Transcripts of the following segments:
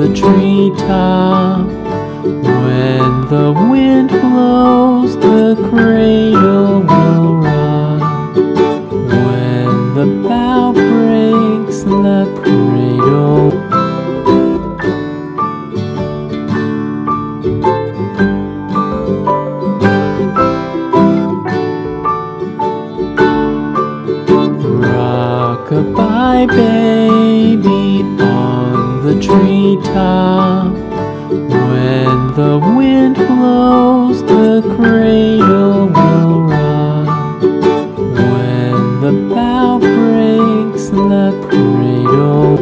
the treetop. When the wind blows, the cradle will rock. When the bough breaks, the cradle. Rock-a-bye, baby, on the treetop. When the wind blows, the cradle will rock. When the bough breaks, the cradle.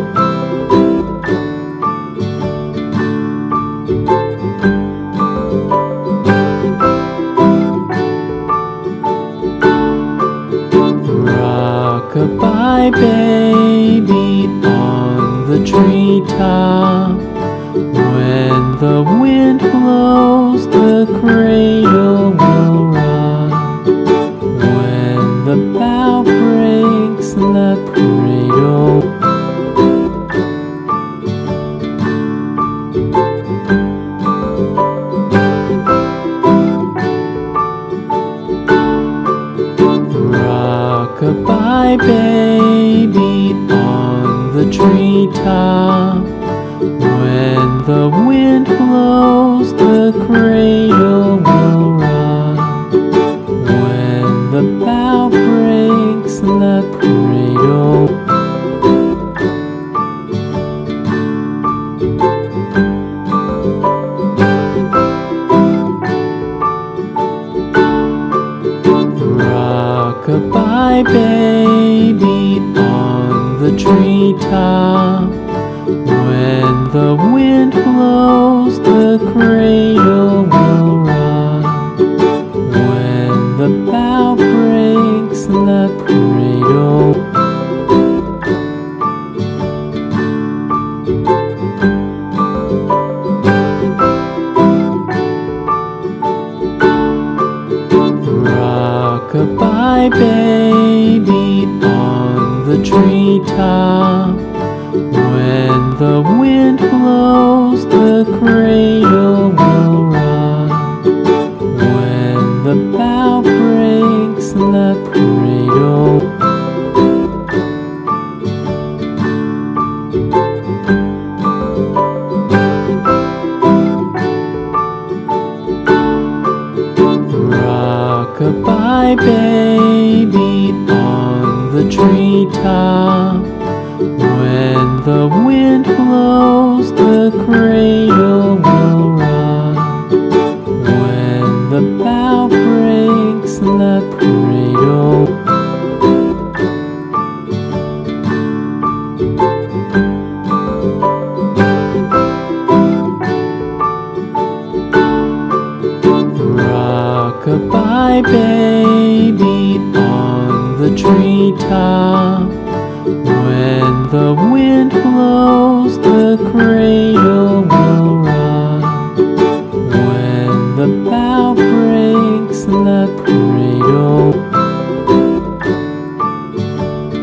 Rock-a-bye, baby, on the treetop. When the wind blows, the cradle will rock. When the bough breaks, the cradle. Rock-a-bye, baby, on the treetop. When the wind blows, the cradle will rock. When the bough breaks, the cradle. Rock-a-bye, baby, on the treetop. When the wind blows, the cradle will rock. When the bough breaks, the cradle. Rock-a-bye, baby,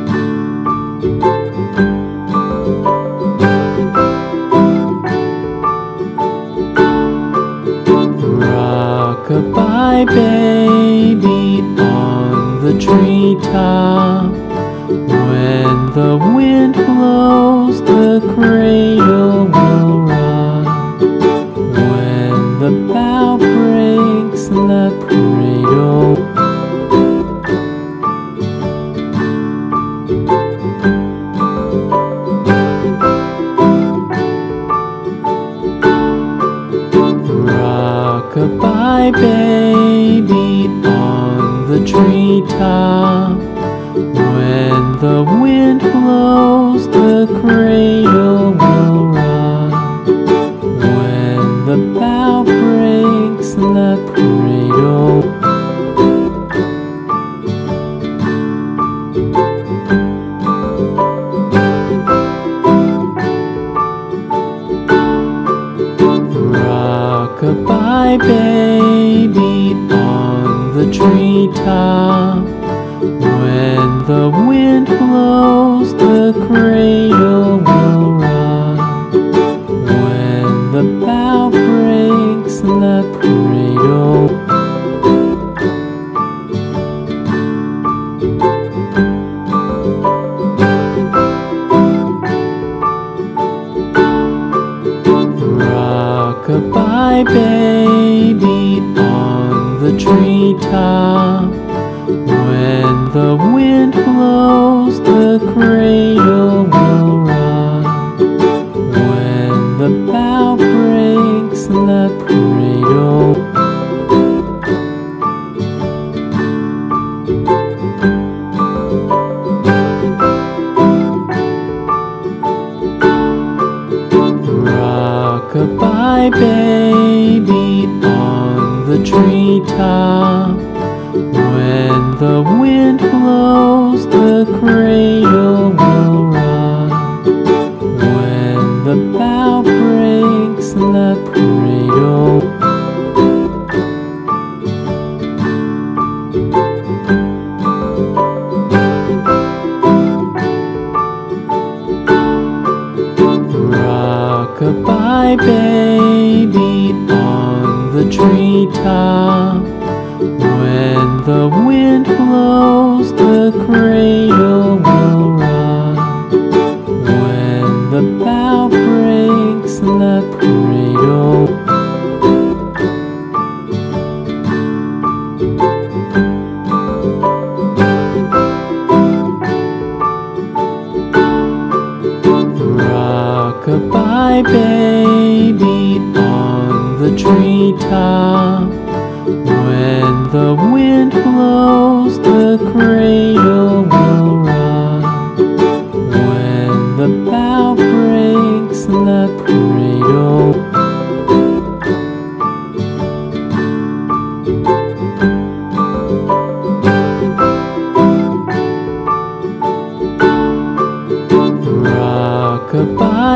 on the treetop. When the wind blows, the cradle will rock. When the bough breaks, the cradle. Rock-a-bye, baby, on the treetop. When the wind blows, the cradle will rock. When the bough breaks, the cradle. Rock-a-bye, baby, on the treetop. When the wind blows, the cradle will rock. When the bough breaks, the cradle. Rock-a-bye, baby, on the treetop. When the wind blows, the cradle will rock. When the bough breaks, the cradle. Rock-a-bye, baby, on the treetop. When the wind blows, the cradle will rock. When the bough breaks, the cradle. Rock-a-bye, baby, on the treetop. When the wind blows, the cradle will rock. Goodbye, baby, on the treetop. When the wind blows, the cradle will rock. When the bough breaks, the cradle. Rock-a-bye, baby, on the treetop. When the wind blows, the cradle will rock. When the bough breaks, the cradle. Rock-a-bye, baby, on the treetop. When the wind blows, the cradle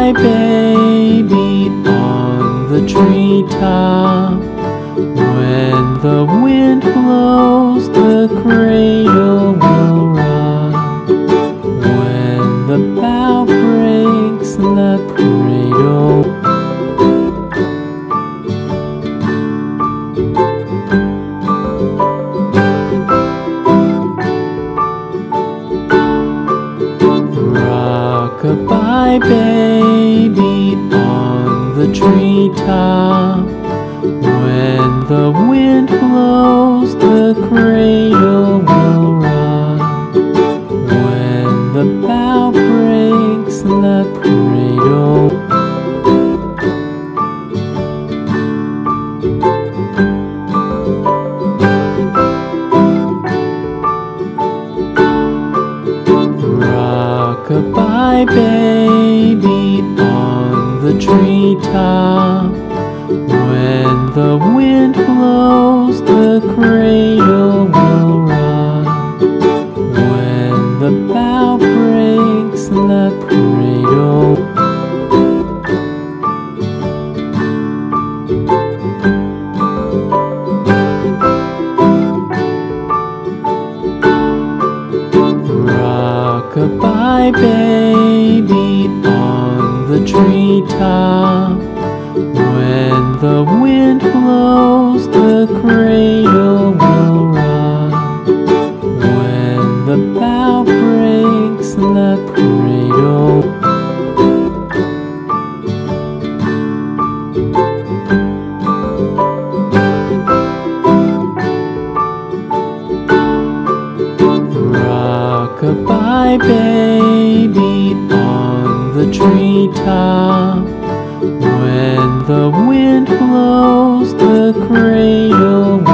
will rock. When the bough breaks, the cradle. Rock-a-bye, baby, on the treetop. When the wind blows, the cradle will rock. When the bough breaks, the cradle. Rock-a-bye, baby, on the treetop. When the wind blows, the cradle will rock.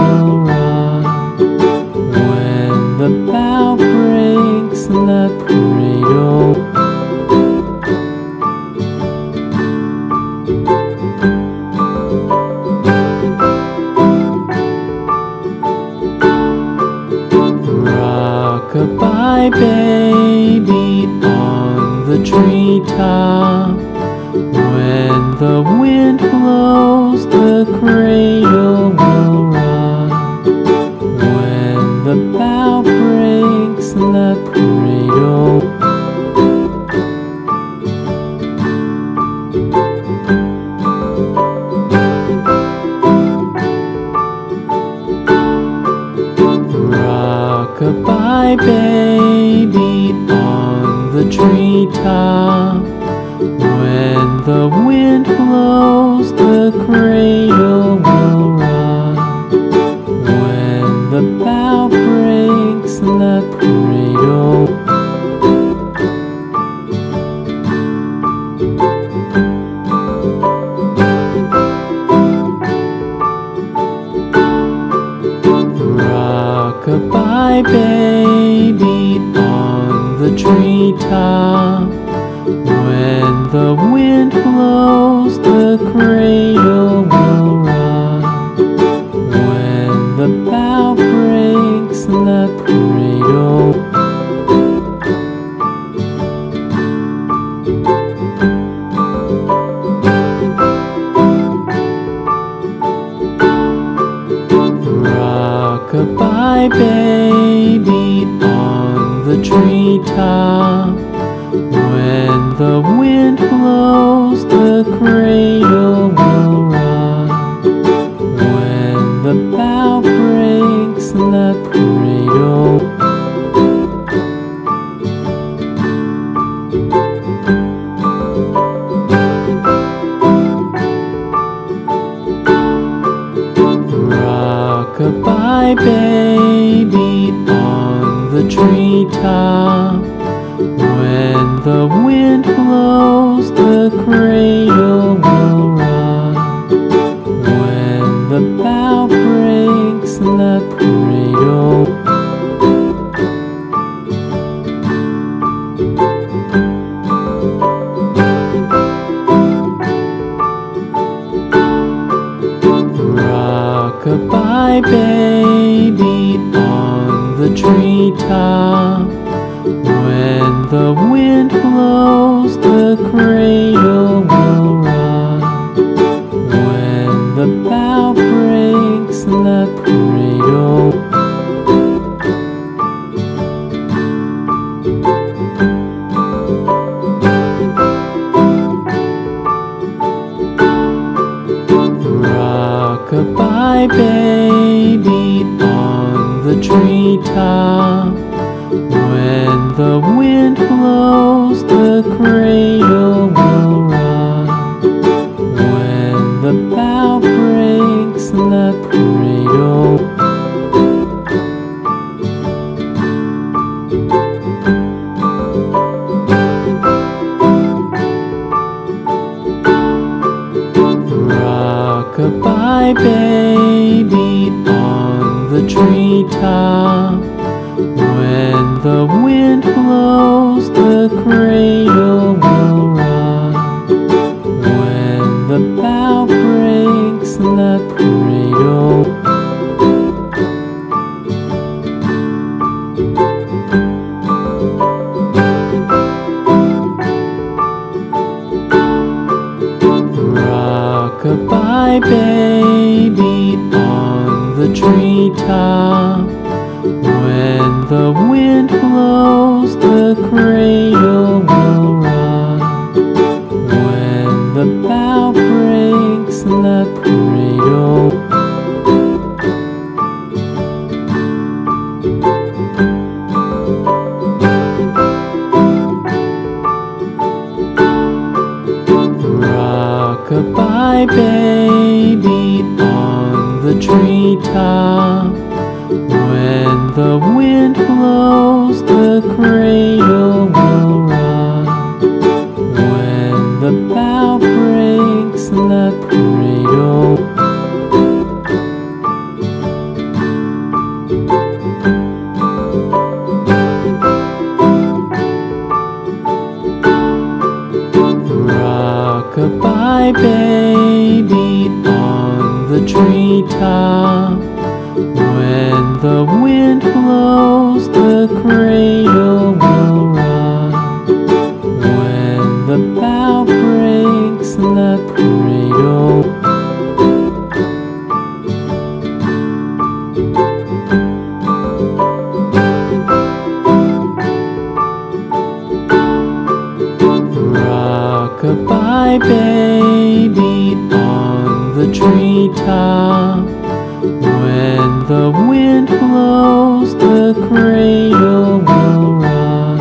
When the bough breaks, the cradle. Rock-a-bye, baby, on the treetop. When the wind blows, the cradle will rock. When the bough breaks, the cradle. Rock-a-bye, baby, on the treetop. When the wind blows, the cradle will rock. When the bough breaks, the cradle. Rock-a-bye, baby, on the treetop. When the wind blows, the cradle will rock. When the bough breaks, the cradle. Rock-a-bye, baby, on the treetop. When the wind blows, the cradle will rock. When the bough breaks, the cradle. Rock-a-bye, baby, on the treetop. When the wind blows, the cradle will rock. When the bough breaks, the cradle. Rock-a-bye, baby, on the treetop. When the wind blows, the the cradle will rock. When the bough breaks, the cradle. Rock-a-bye, baby, on the treetop. When the wind blows, the cradle will rock. When the bough breaks, the cradle. Rock-a-bye, baby, on the treetop. When the wind blows, the cradle will rock. When the bough breaks, the cradle. Rock-a-bye, baby, on the treetop. When the wind blows, the cradle will rock. When the bough breaks, the cradle. Rock-a-bye, baby, on the treetop. When the wind blows, the cradle will rock. When the bough breaks, the cradle. Rock-a-bye, baby, on the treetop. When the wind blows, the cradle will rock. When the bough breaks, the cradle. Rock-a-bye, baby, on the treetop. When the wind blows, the cradle will rock. When the bough breaks, the cradle. Rock-a-bye, baby, on the treetop. When the wind blows, the cradle will rock. When the bough breaks, the cradle. Rock-a-bye, baby, on the treetop. When the wind blows, the cradle will rock. When the bough breaks, the cradle. Rock-a-bye, baby, on the treetop. When the wind blows, the cradle will rock.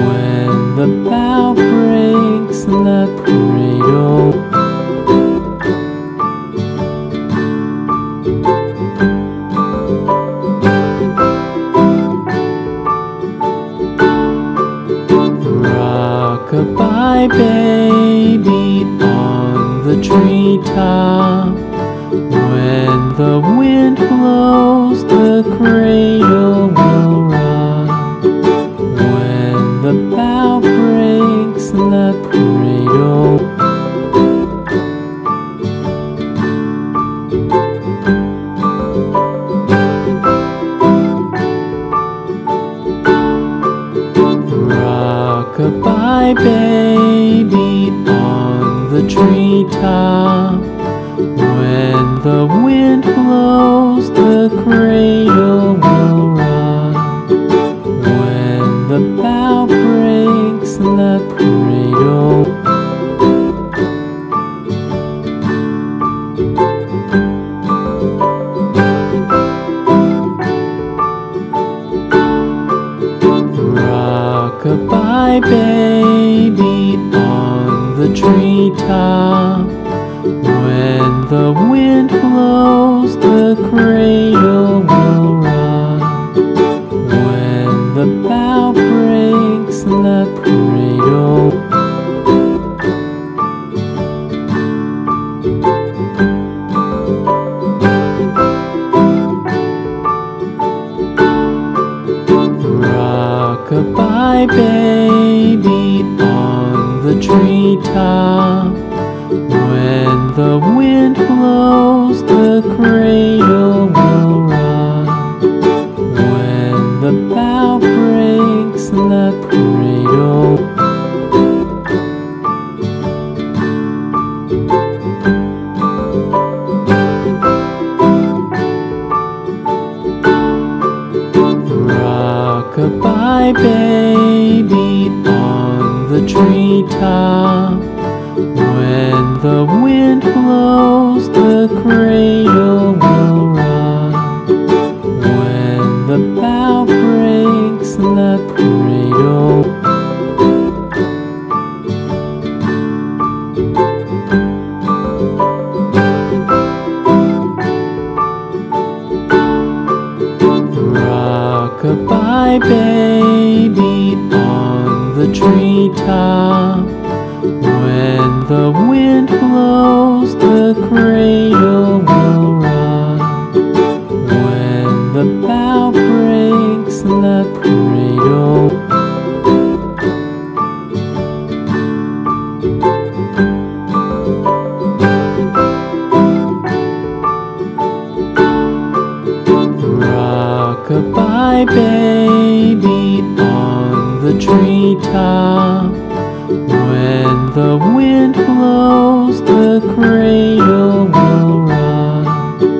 When the bough breaks, the cradle. Rock-a-bye, baby, on the treetop. When the wind blows, the cradle will rock. When the bough breaks, the cradle. the treetop. When the wind blows, the cradle will rock. When the bough breaks, the cradle. Rock-a-bye, baby, on the treetop. When the wind blows, the cradle will rock. When the bough breaks, the cradle. Rock-a-bye, baby, on the treetop. When the wind blows, the cradle will rock. When the bough breaks, the cradle. Rock-a-bye, baby, on the treetop. When the wind blows, the cradle will rock. When the bough breaks, the cradle. Rock-a-bye, baby, on the treetop. When the wind blows, the cradle will rock. When the bough breaks, the cradle.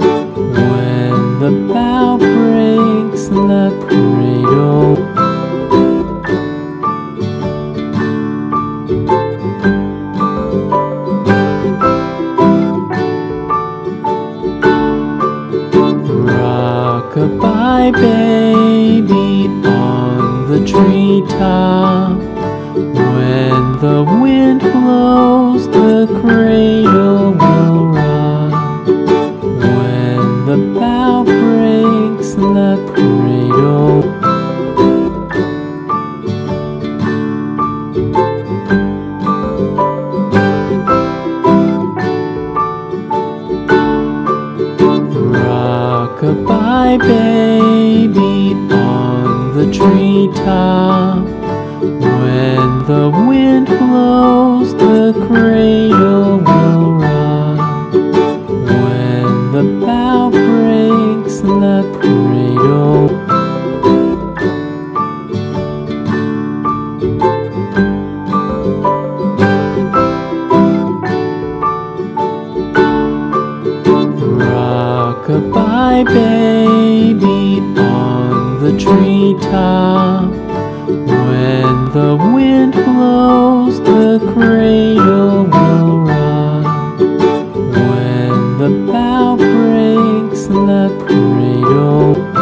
Rock-a-bye, baby, on the treetop. When the wind blows, the cradle will rock. When the bough breaks, the cradle. Rock-a-bye, baby, on the treetop. When the wind blows, the cradle will rock. When the bough breaks, the cradle. Rock-a-bye, baby,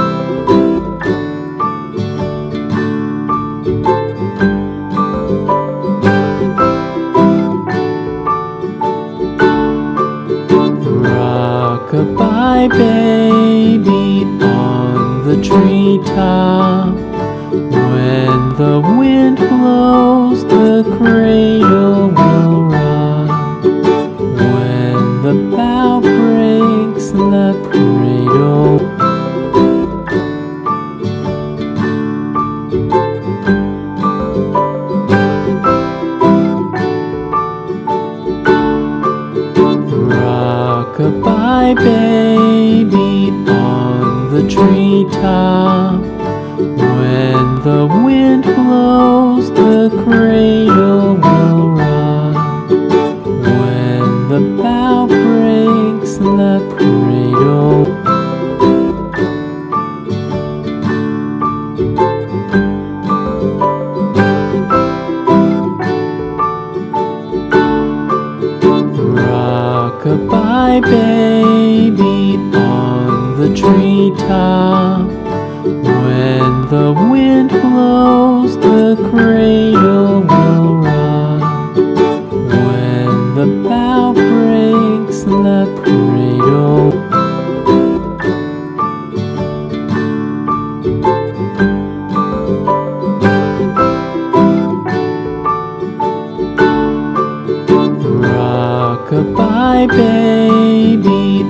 on the treetop. When the wind blows, the cradle will rock. When the bough breaks, the cradle. Rock-a-bye, baby, on the treetop. When the wind blows, the cradle will rock. When the bough breaks, the cradle. Rock-a-bye, baby, on the treetop. When the wind blows, the cradle will rock. When the bough breaks, the cradle. Rock-a-bye, baby, on the treetop. When the wind blows, the cradle will rock. When Rock-a-bye, baby, on the treetop. When the wind blows, the cradle will rock. When the bough breaks, the cradle. Rock-a-bye, baby, on the treetop. When the wind blows, the cradle will rock. When the bough breaks, the cradle. Rock-a-bye, baby, on the treetop. When the wind blows, the cradle will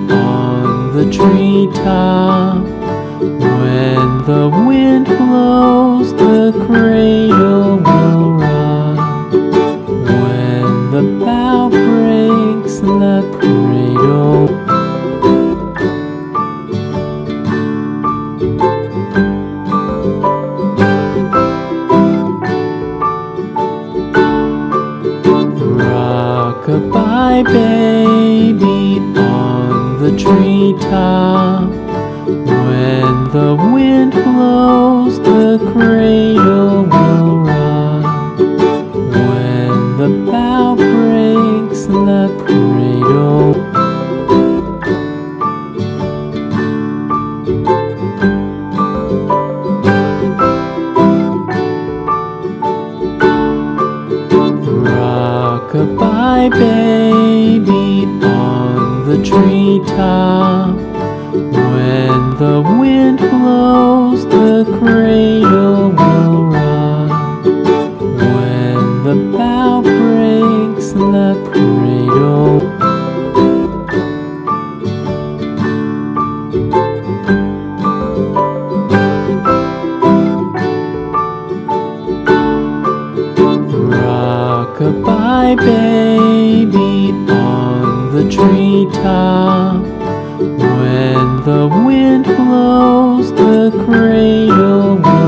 rock. When the bough breaks, the cradle. Rock-a-bye, baby, on the treetop. When the wind blows, the cradle will rock. When the bough breaks, the cradle. Rock-a-bye, baby, on the treetop. When the wind blows, the cradle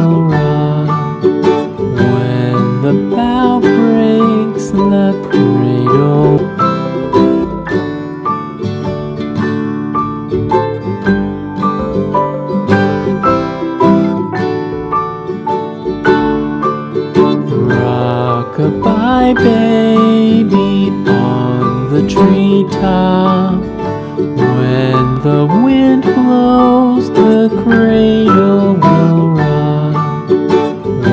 will rock. When the bough breaks, the cradle.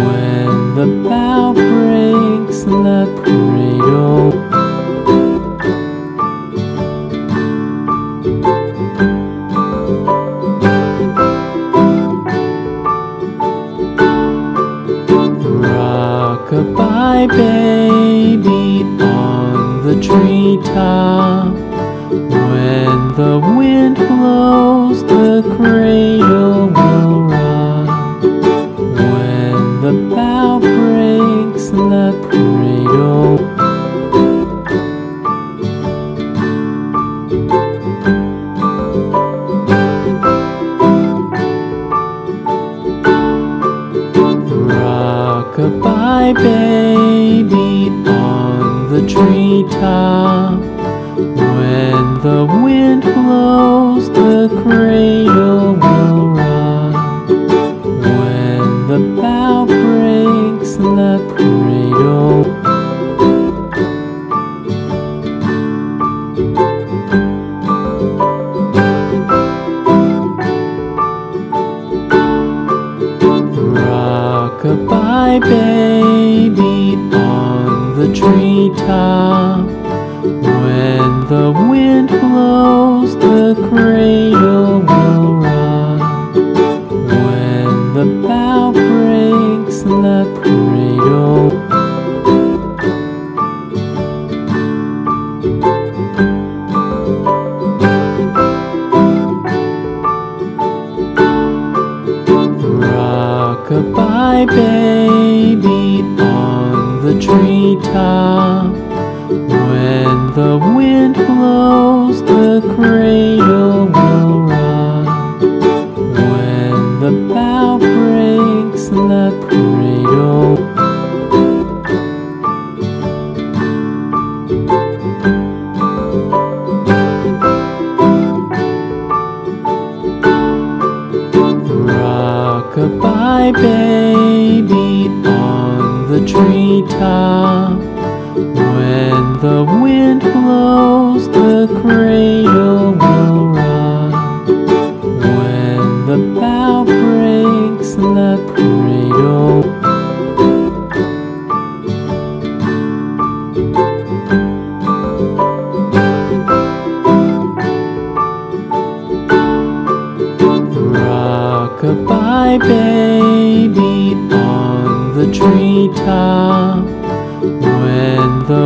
Rock-a-bye, baby, on the treetop. When the wind blows, the cradle will rock. When the bough breaks, the cradle. Rock-a-bye, baby, on the treetop. When the wind blows, the cradle will rock. When the bough breaks, the cradle. Rock-a-bye, baby, on the treetop. When the wind blows, the cradle will rock. When the bough breaks, the cradle. Rock-a-bye, baby, on the treetop. When the wind blows, the cradle will rock. When the bough breaks, the cradle. Rock-a-bye, baby, on the treetop. When the wind blows, the cradle will rock. When the bough breaks, the cradle. Rock-a-bye, baby, on the treetop. When the wind close, the cradle will rock. When the bough breaks, the cradle. Rock-a-bye, baby, on the treetop. When the wind blows, the cradle will rock. When the bough breaks, the cradle. Rock-a-bye, baby, on the treetop. When the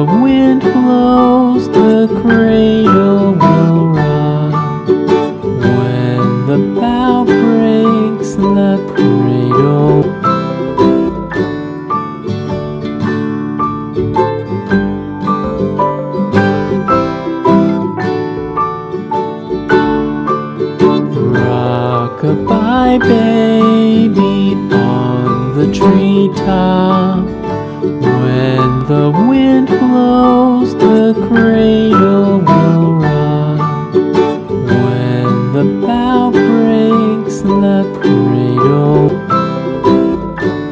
wind blows, the cradle will rock. When the bough breaks, the cradle. Rock-a-bye, baby, on the treetop. When the wind blows, the cradle will rock. When the bough breaks, the cradle. Rock-a-bye,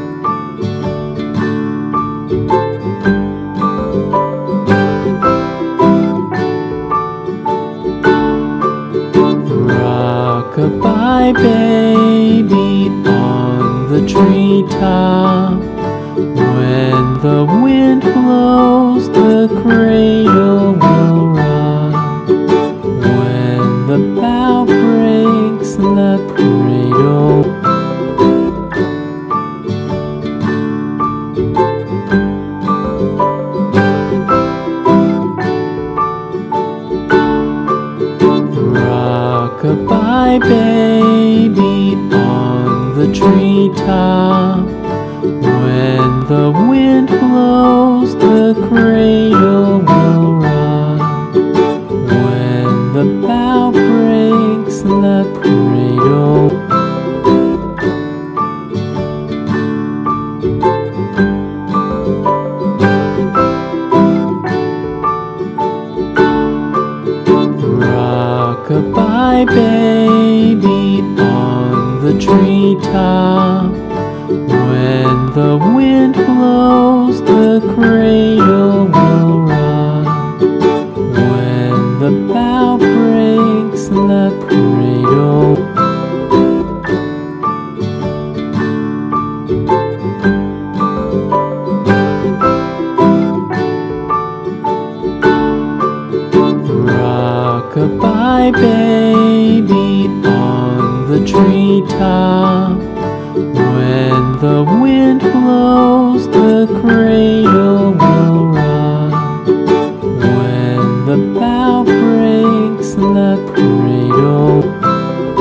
baby, on the treetop. When the wind blows, the cradle will rock. When the bough breaks, the cradle.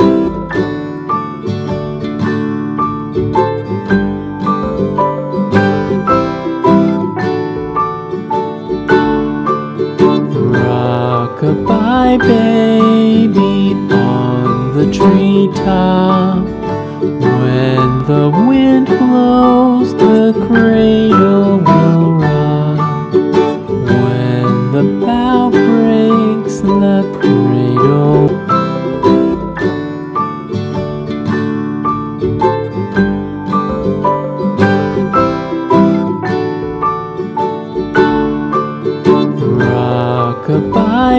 Rock-a-bye, baby, on the treetop. When the wind blows, the cradle will rock. When the bough breaks, the cradle. Rock-a-bye,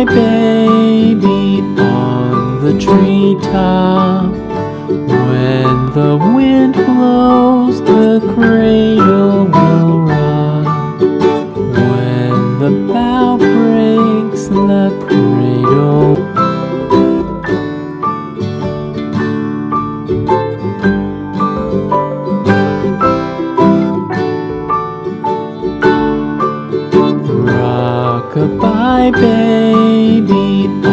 baby, on the treetop. When the wind blows, the cradle will rock. When the bough breaks, the cradle. Rock-a-bye, baby, on the treetop. When the wind blows, the cradle will rock. When the bough breaks, the cradle. Rock-a-bye, baby, on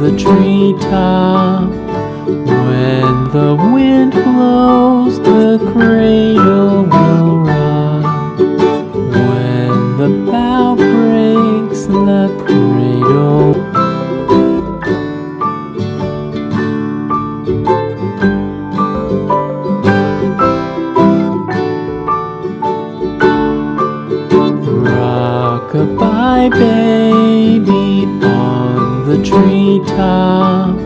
the treetop. When the wind blows, the cradle will rock. When the bough breaks, the cradle. Rock-a-bye, baby, on the treetop. When the wind blows, the cradle will rock. When the bough breaks, the cradle. Rock-a-bye, baby, on the treetop. When the wind blows, the cradle will rock. When the bough breaks, the cradle. the treetop.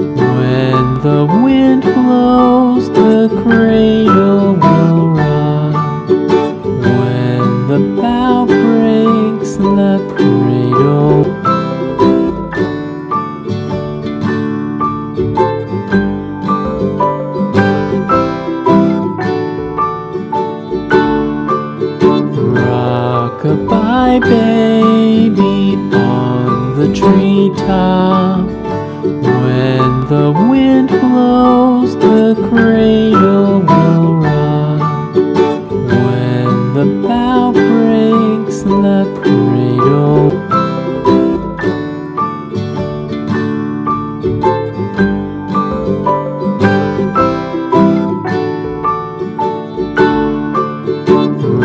When the wind blows, the cradle will rock. When the bough breaks, the cradle. Rock-a-bye, baby, on the treetop. When the wind blows, the cradle will rock. When the bough breaks, the cradle.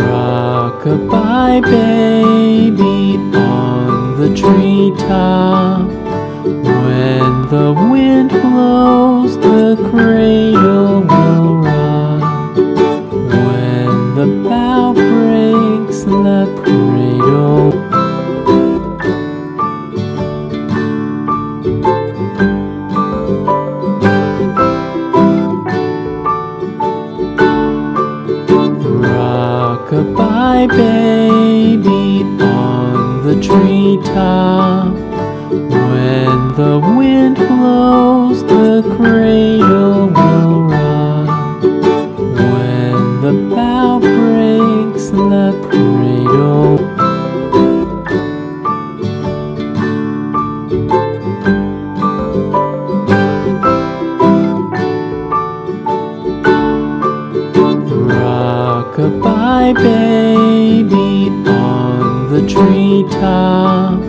Rock-a-bye, baby, on the treetop. When the wind blows, the cradle will rock. When the bough breaks, the cradle. Rock-a-bye, baby, on the treetop.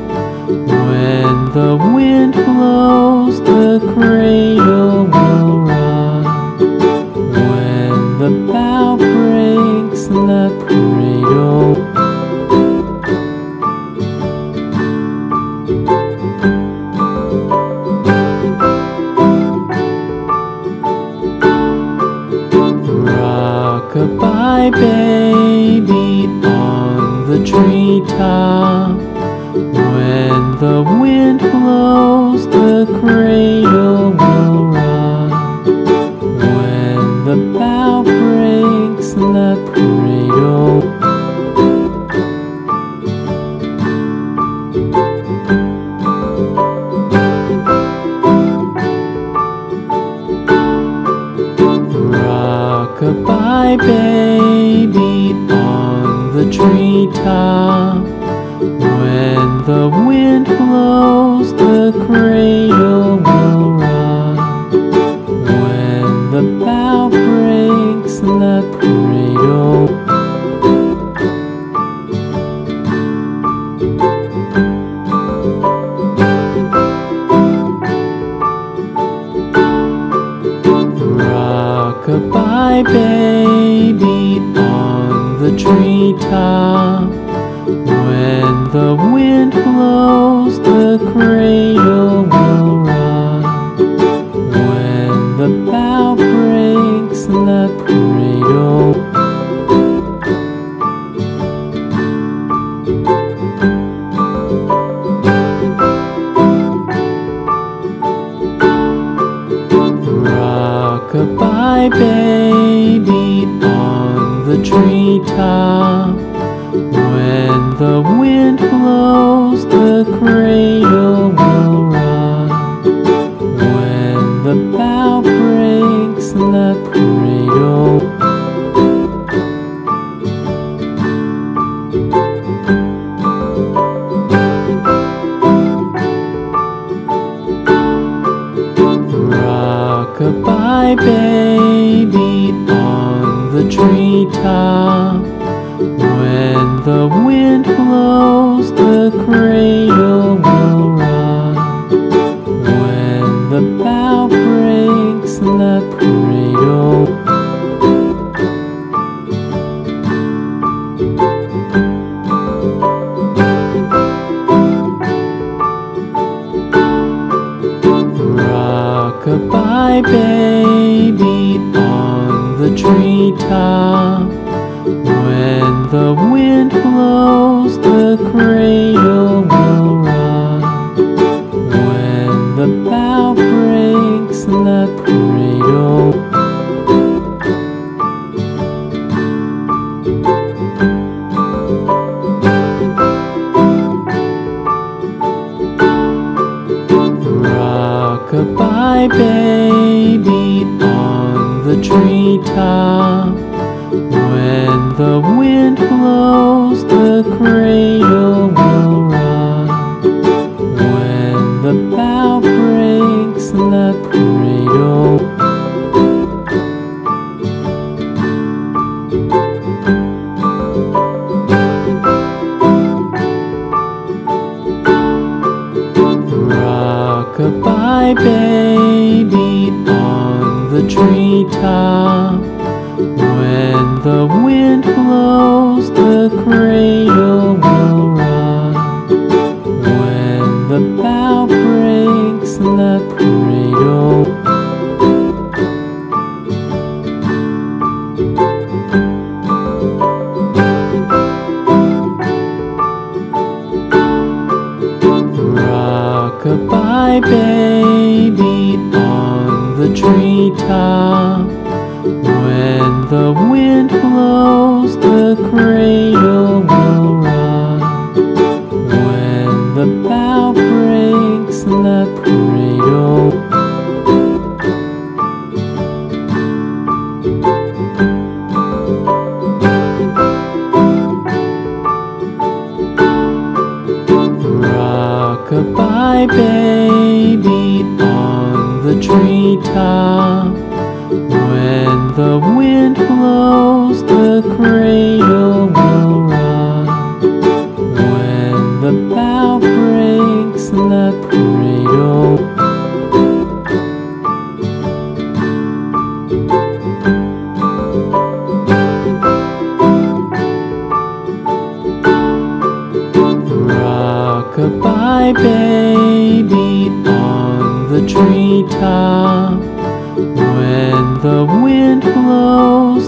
When the wind blows, the cradle will rock. When the bough breaks, the cradle. Rock-a-bye, baby, on the treetop. When the wind blows, the cradle will rock. When the bough breaks, the cradle. Rock-a-bye, baby, on the treetop. When the wind blows, the cradle will rock. When the bough breaks, the cradle. Rock-a-bye, baby, on the treetop. When the wind blows, the cradle will rock. When the bough breaks, the cradle. Rock-a-bye, baby, on the treetop. When the wind blows, the cradle will rock. When the bough breaks, the cradle. Rock-a-bye, baby, on the treetop. When the wind blows, the cradle will rock. When the bough breaks, the cradle. Rock-a-bye, baby, on the treetop. When the wind blows, the cradle will rock. When the bough breaks, the cradle. Rock-a-bye, baby, on the treetop. When the wind blows, the cradle will rock. When my baby on the treetop. When the wind blows, the cradle will rock. When the bough breaks, the cradle will rock. Rock-a-bye, baby, on the treetop. When the wind blows, the cradle will rock. When the bough breaks, the cradle will rock. Rock-a-bye, baby, on the treetop. When the wind blows,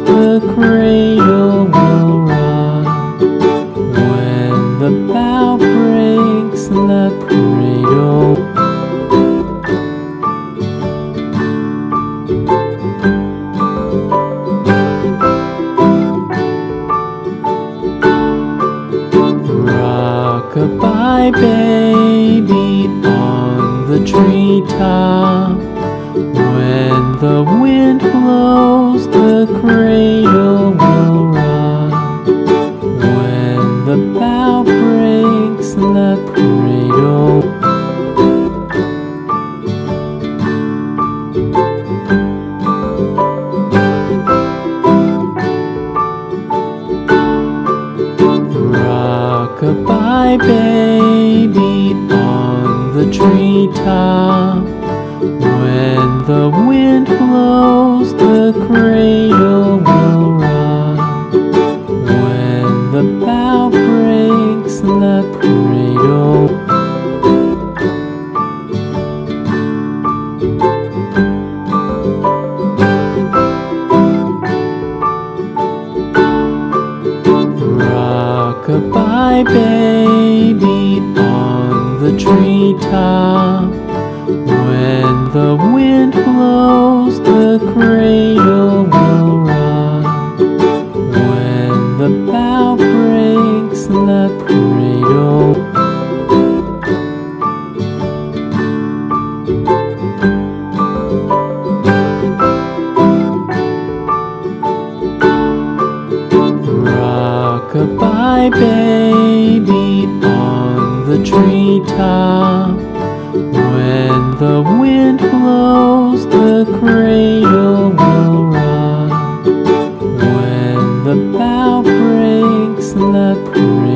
the cradle will rock. When the bough breaks, the cradle will rock. Rock-a-bye, baby, on the treetop. When the wind blows, the cradle will rock. When the bough breaks, the cradle will rock. Rock-a-bye, baby, on the treetop. When the wind blows, the cradle will rock. When the bough breaks, the cradle will rock. Rock-a-bye, baby, on the treetop. When the wind blows, the cradle will rock. When the bough breaks, the cradle will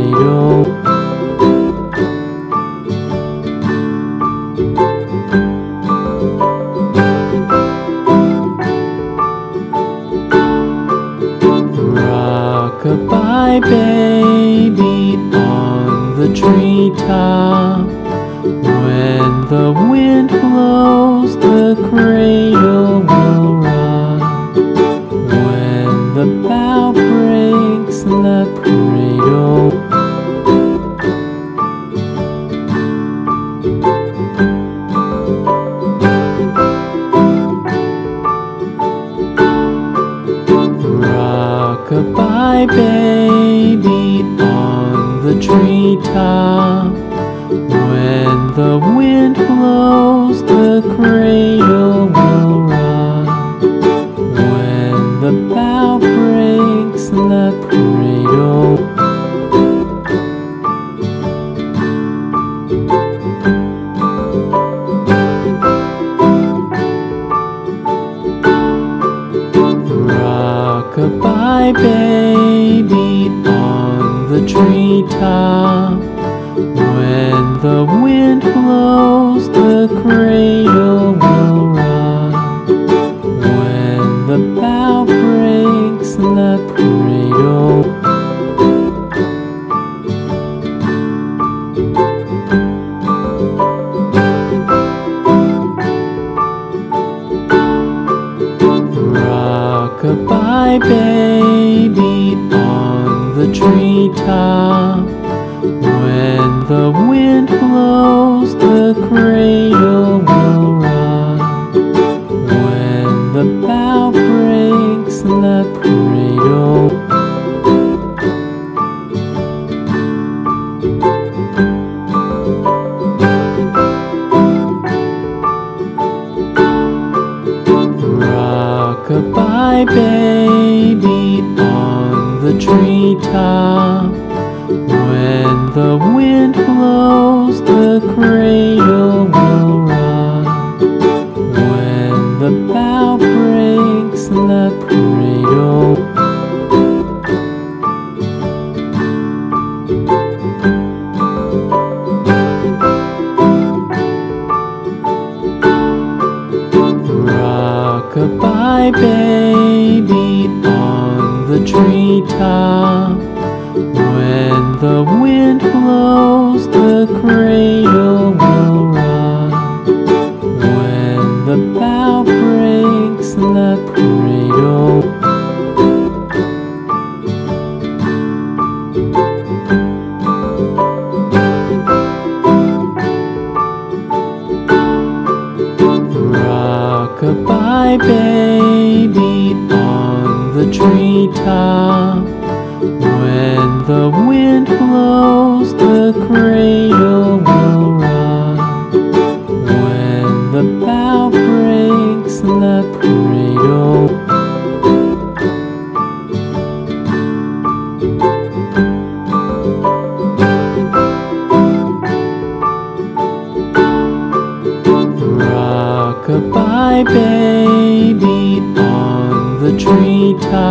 rock. Rock-a-bye, baby, on the treetop. When the wind blows, the cradle will rock. When the bough breaks, the cradle will rock. Rock-a-bye, baby, on the treetop. When the wind blows, the cradle will rock. When the bough breaks, the cradle will rock. Rock-a-bye, baby, on the treetop. When the wind blows, the cradle will rock. When the bough breaks, the cradle will rock. Rock-a-bye, baby, on the treetop. When the wind blows, the cradle will rock. When the bough breaks, the cradle will rock. Rock-a-bye, baby, on the treetop. When the wind blows, the cradle my baby on the treetop. When the wind blows, the cradle will rock. When the bough breaks, the cradle. Rock-a-bye, baby, on the treetop. When the wind blows, the cradle will rock. When the bough breaks, the cradle. Rock-a-bye, baby, on the treetop. When the wind blows, the cradle will rock. When the bough breaks, the cradle. Rock-a-bye, baby, on the treetop. When the wind blows, the cradle will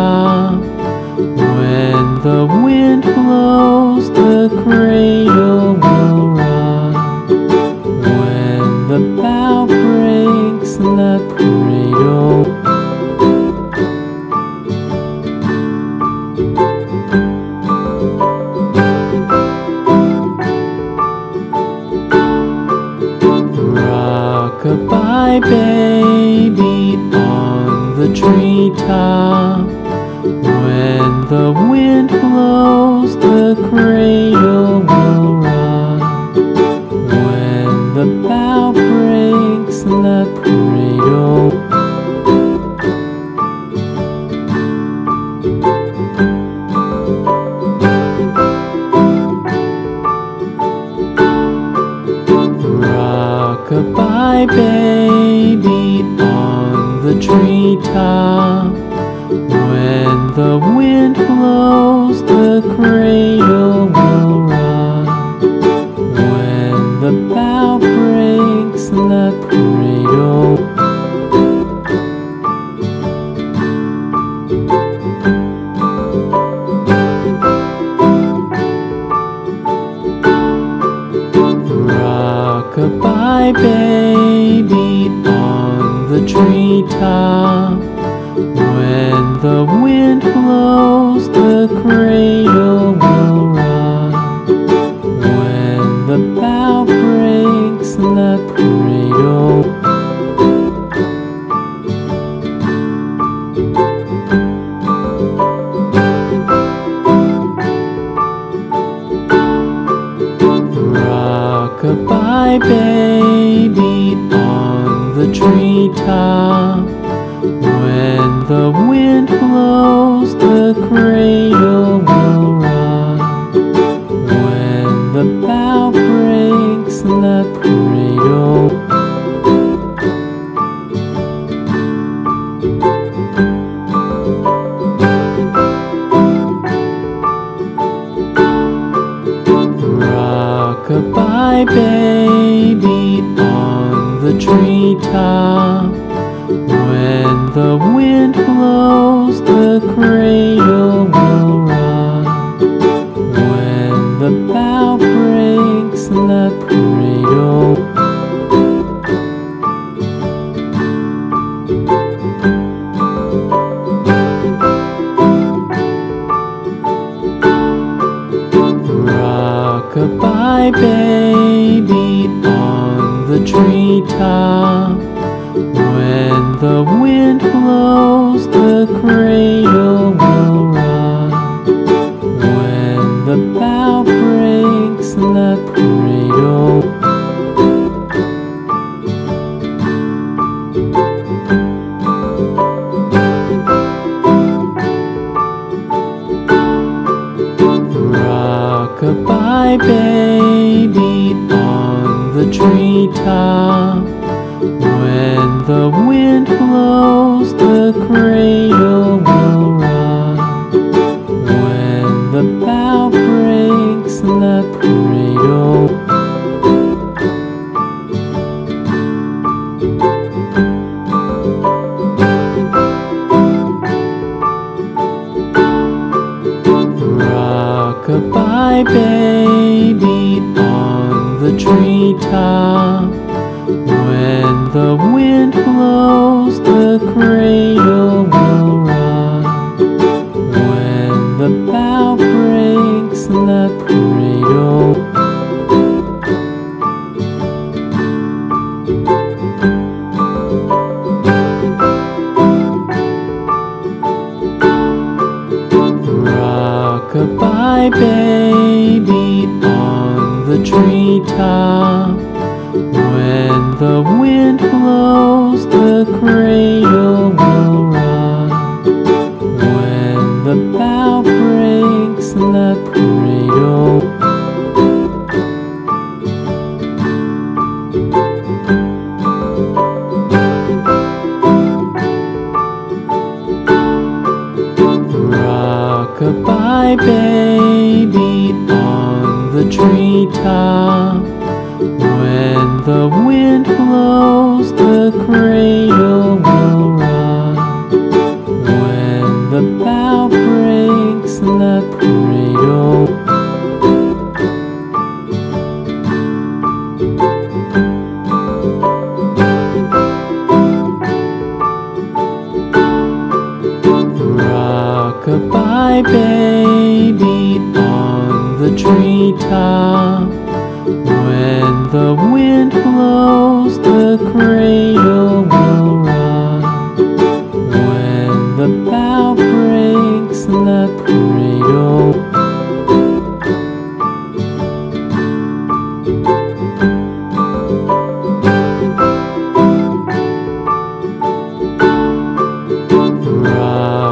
rock. When the bough breaks, the cradle. Rock-a-bye, baby, on the treetop. When the wind blows, the cradle will rock. When the bough breaks, the cradle. Rock-a-bye, baby, on the treetop. When the wind blows, the cradle will rock. When the bough breaks, the cradle. Rock-a-bye, baby, on the treetop. When the wind blows, the cradle will rock. When the bough breaks, the cradle. Rock-a-bye, baby, on the treetop. When the wind blows, the cradle will rock. When the bough breaks, the cradle. Rock-a-bye, baby, on the treetop. When the wind blows, the cradle will rock. When the bough breaks, the cradle. Rock-a-bye, baby, on the treetop. When the wind blows, the cradle will rock. When the bough breaks, the cradle. Rock-a-bye, baby, on the treetop. When the wind blows, the cradle. up. When the wind blows, the cradle will rock. When the bough breaks, the cradle. Rock-a-bye, baby, on the treetop. When the wind blows, the cradle will rock. When the bough breaks, the cradle. Rock-a-bye, baby, on the treetop. When the wind blows, the cradle will rock. When the bough breaks, the cradle.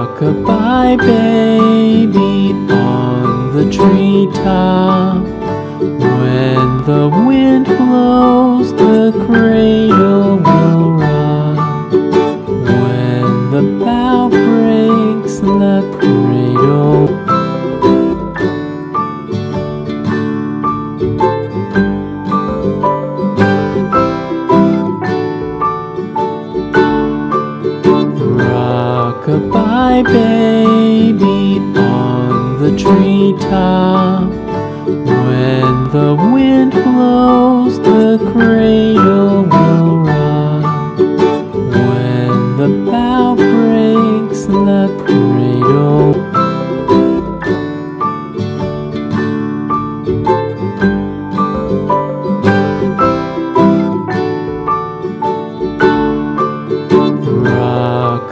Rock-a-bye, baby, on the treetop. When the wind blows, the cradle will rock. When the bough breaks, the cradle.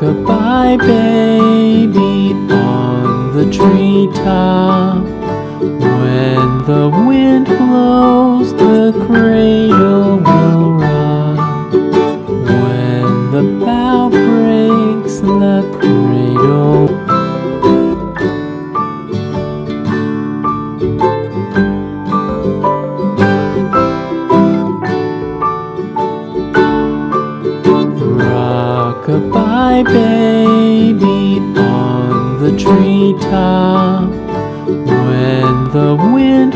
Rock-a-bye,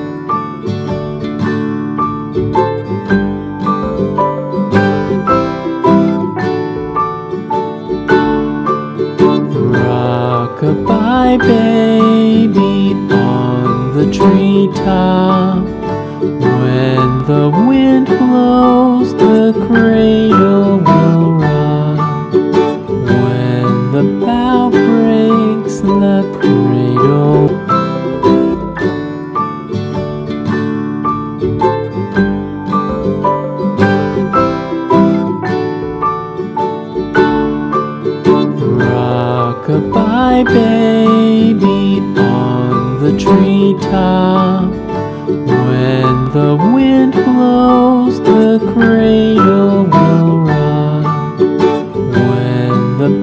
baby, on the treetop. When the wind blows, the cradle will rock. When the bough breaks, the cradle. Rock-a-bye, baby, on the treetop. When the wind blows, the cradle will rock. When the bough breaks, the cradle. Rock-a-bye, baby, on the treetop. When the wind blows, the cradle will rock. When the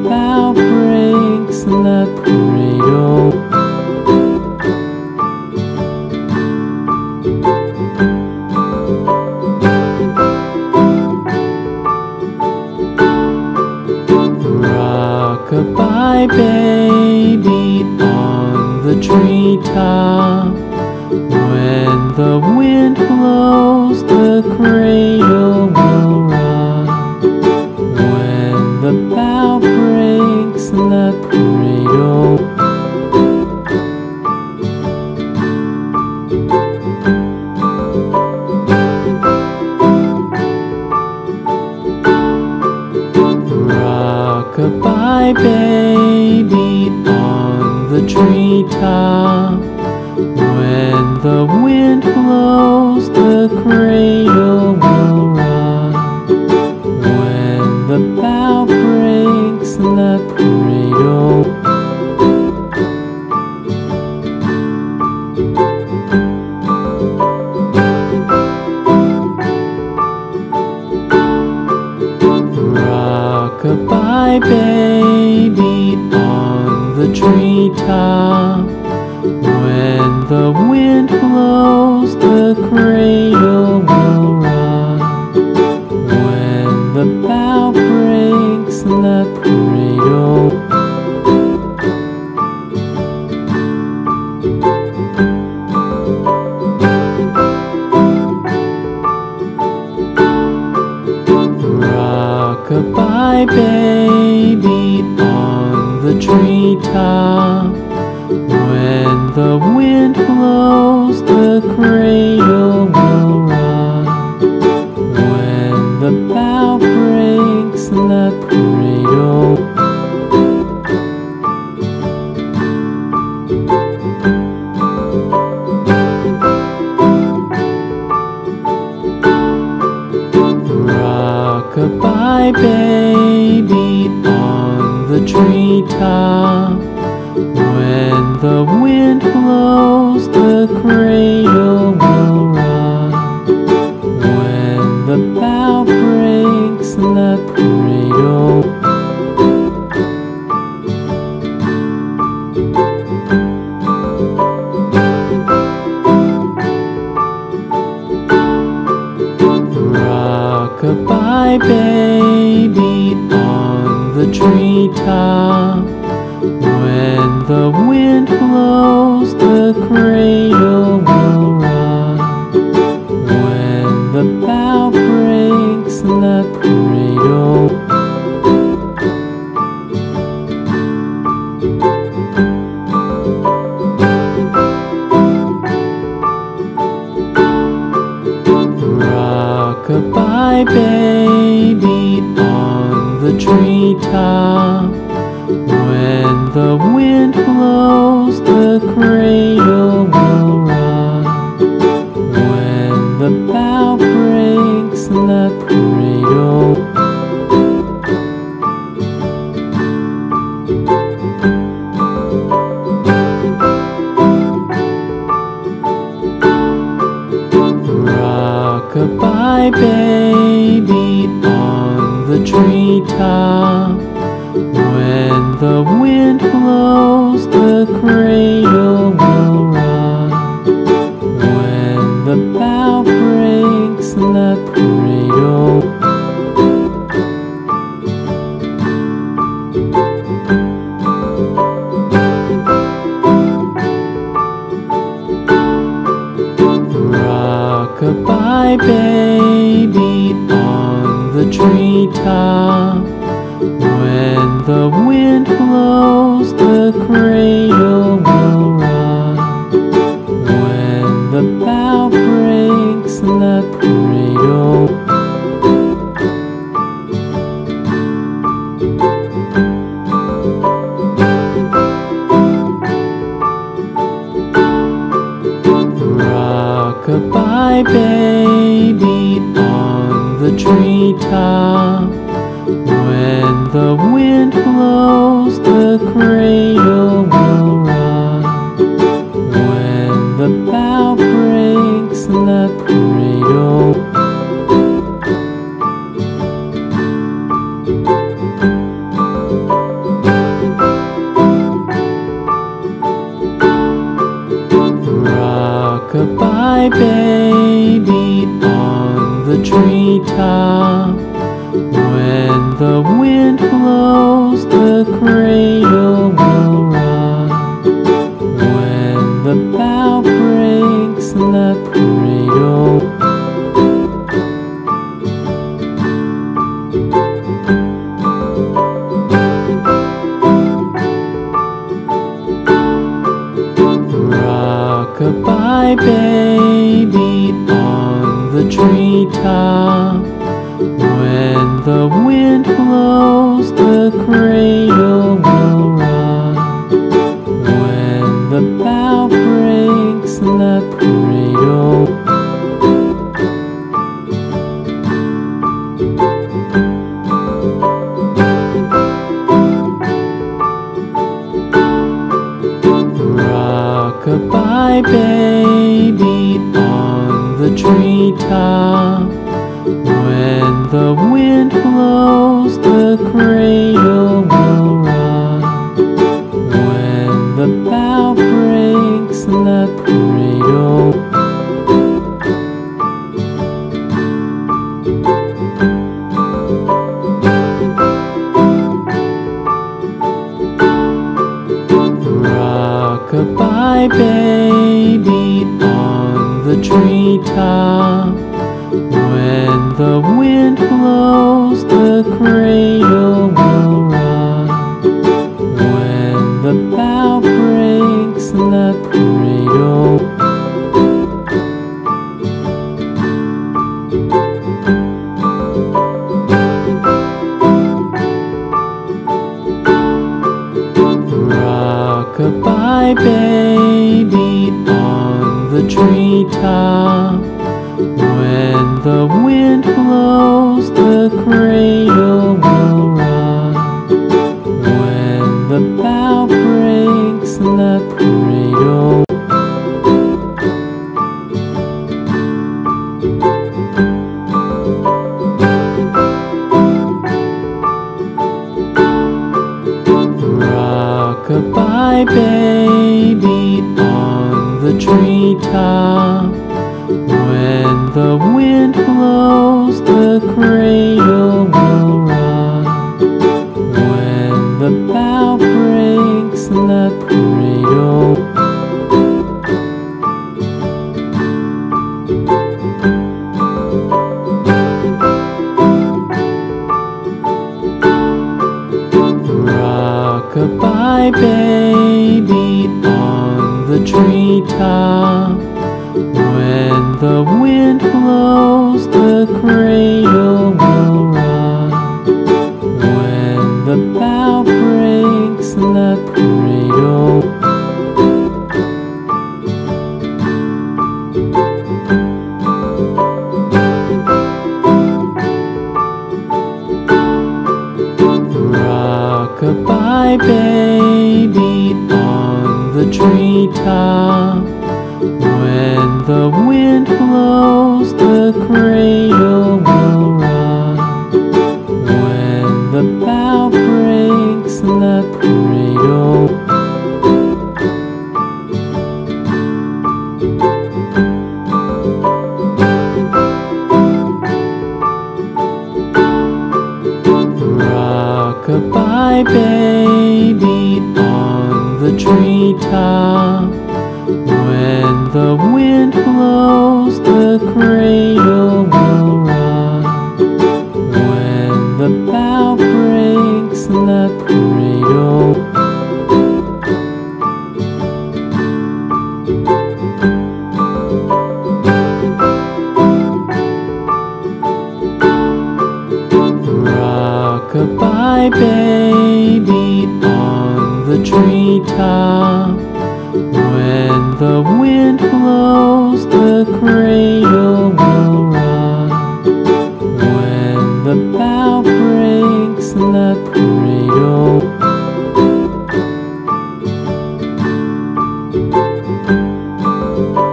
bough breaks, the cradle. Rock-a-bye, baby, on the treetop. When the wind blows, the cradle will rock. When the bough breaks, the cradle. Rock-a-bye, baby, on the treetop. When the wind blows, the cradle will rock. When the bough breaks, the cradle. Rock-a-bye, baby, on the treetop. When the wind blows, the cradle will rock. When the bough breaks, the cradle. Rock-a-bye, baby, on the treetop. When the wind blows, the cradle will rock. When the bough breaks the cradle. Rock-a-bye baby on the treetop, when the wind blows the cradle will rock. When the bough breaks the cradle. Rock-a-bye baby on the treetop, when the wind blows the cradle will rock. When the bough breaks the cradle. Rock-a-bye baby on the treetop, when the wind blows the cradle will rock. When the bough breaks the cradle. Rock-a-bye baby on the treetop, when the wind blows the cradle will rock. When the bough breaks the cradle. Rock-a-bye baby on the treetop, when the wind blows the cradle will rock. When the bough breaks the cradle. Rock-a-bye baby on the treetop, when the wind blows the cradle will rock. When the bough breaks the cradle. Rock-a-bye baby on the treetop, when the wind blows the cradle will rock. When the bough breaks the cradle. Rock-a-bye baby on the treetop, when the wind blows the cradle will rock. When the bough breaks the cradle. Rock-a-bye baby on the treetop, when the wind blows the cradle will rock. When the bough breaks the cradle. Rock-a-bye baby on the treetop, when the wind blows the cradle will rock. When the bough breaks the cradle. angel will run when the bough breaks the cradle. Rock-a-bye, baby, on the treetop. When the wind blows, the cradle will rock. When the bough breaks, the cradle. Rock-a-bye, baby, on the treetop. When the wind blows, the cradle will rock. When the bough breaks, the cradle. Rock-a-bye, baby, on the treetop. When the wind blows, the cradle will rock. When the bough breaks, the cradle. Rock-a-bye, baby, on the treetop. When the wind blows, the cradle will rock. When the bough breaks, the cradle. Rock-a-bye, baby, on the treetop. When the wind blows, the cradle will rock. When the bough breaks, the cradle. Rock-a-bye, baby, on the treetop. When the wind blows, the cradle will rock. When the bough breaks, the cradle.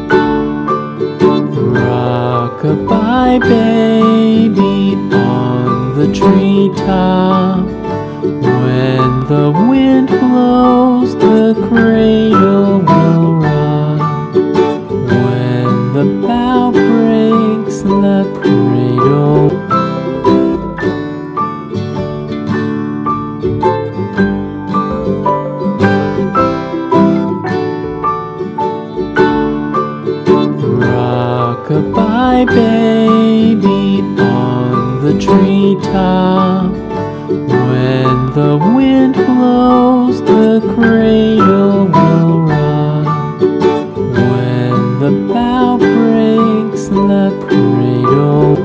Rock-a-bye, baby, on the treetop. When the wind blows, the cradle will rock. When the bough breaks, the cradle. Rock-a-bye, baby, on the treetop. When the wind blows, the cradle will rock. When the bough breaks, the cradle. Rock-a-bye, baby, on the treetop. When the wind blows, the cradle will rock. When the bough breaks, the cradle. Rock-a-bye, baby, on the treetop. When the wind blows, the cradle will rock. When the bough breaks, the cradle.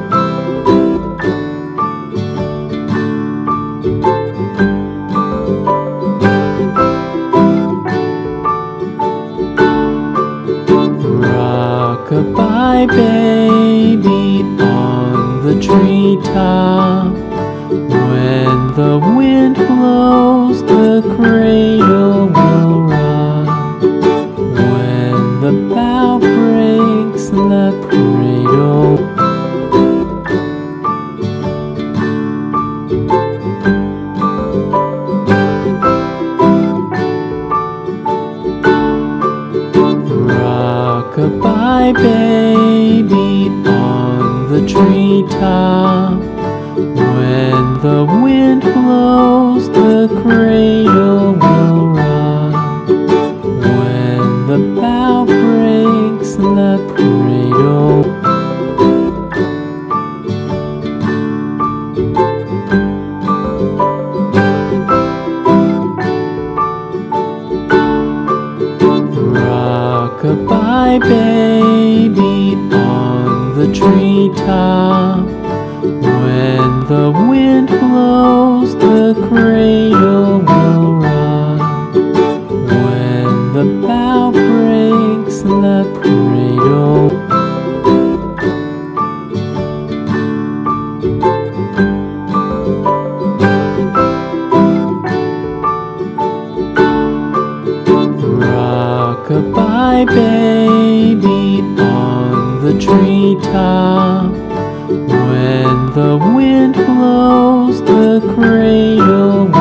wind blows, the cradle will rock. When the bough breaks, the cradle. Rock-a-bye, baby, on the treetop. When the wind blows, the cradle will rock. When the bough breaks, the cradle. Rock-a-bye, baby, on the treetop. When the wind blows, the cradle will rock. When the bough breaks, the cradle. Rock-a-bye, baby, on the treetop. When the wind blows, the cradle will rock. When the bough breaks, the cradle.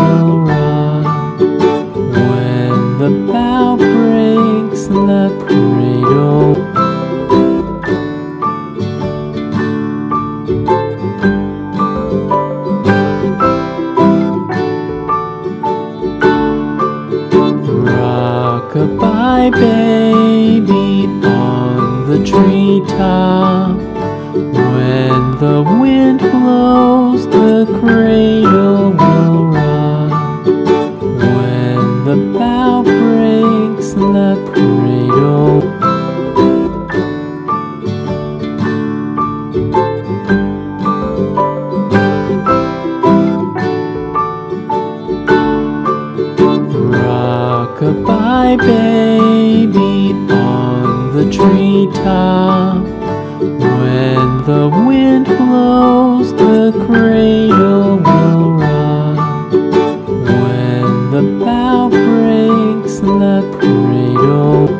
Rock-a-bye, baby, on the treetop. When the wind blows, the cradle will rock. When the bough breaks, the cradle.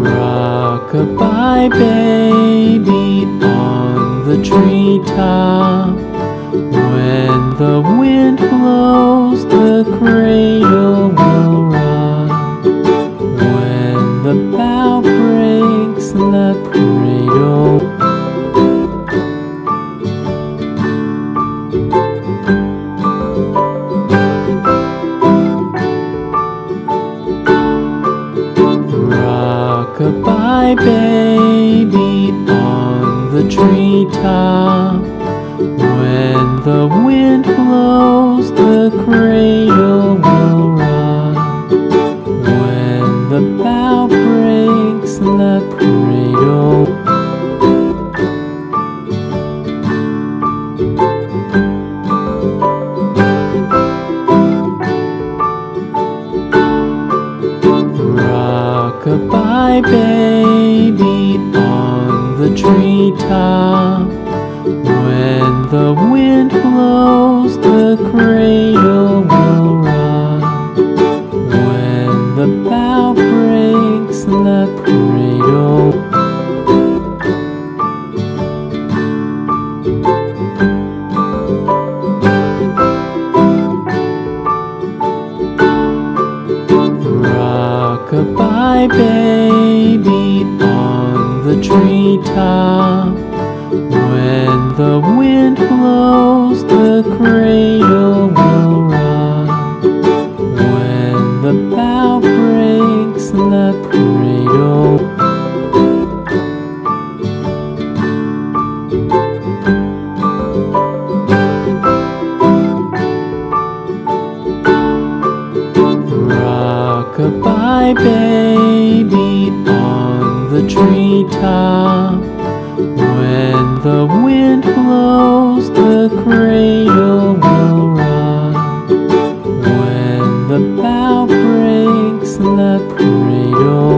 Rock-a-bye, baby, on the treetop. When the wind blows, the cradle will rock. When the bough breaks, the cradle. Rock-a-bye, baby, on the treetop. When the wind blows, the cradle will rock. When the bough breaks, the cradle. Rock-a-bye, baby, on the treetop. When the wind blows, the cradle will rock. When the bough breaks, the cradle. Rock-a-bye, baby, on the treetop. When the wind blows, the cradle will rock. When the bough breaks, the cradle. Rock-a-bye, baby, on the treetop. When the wind blows, the cradle will rock. When the bough breaks, the cradle. Rock-a-bye, baby, on the treetop. When the wind blows, the cradle will rock. When the bough breaks, the cradle.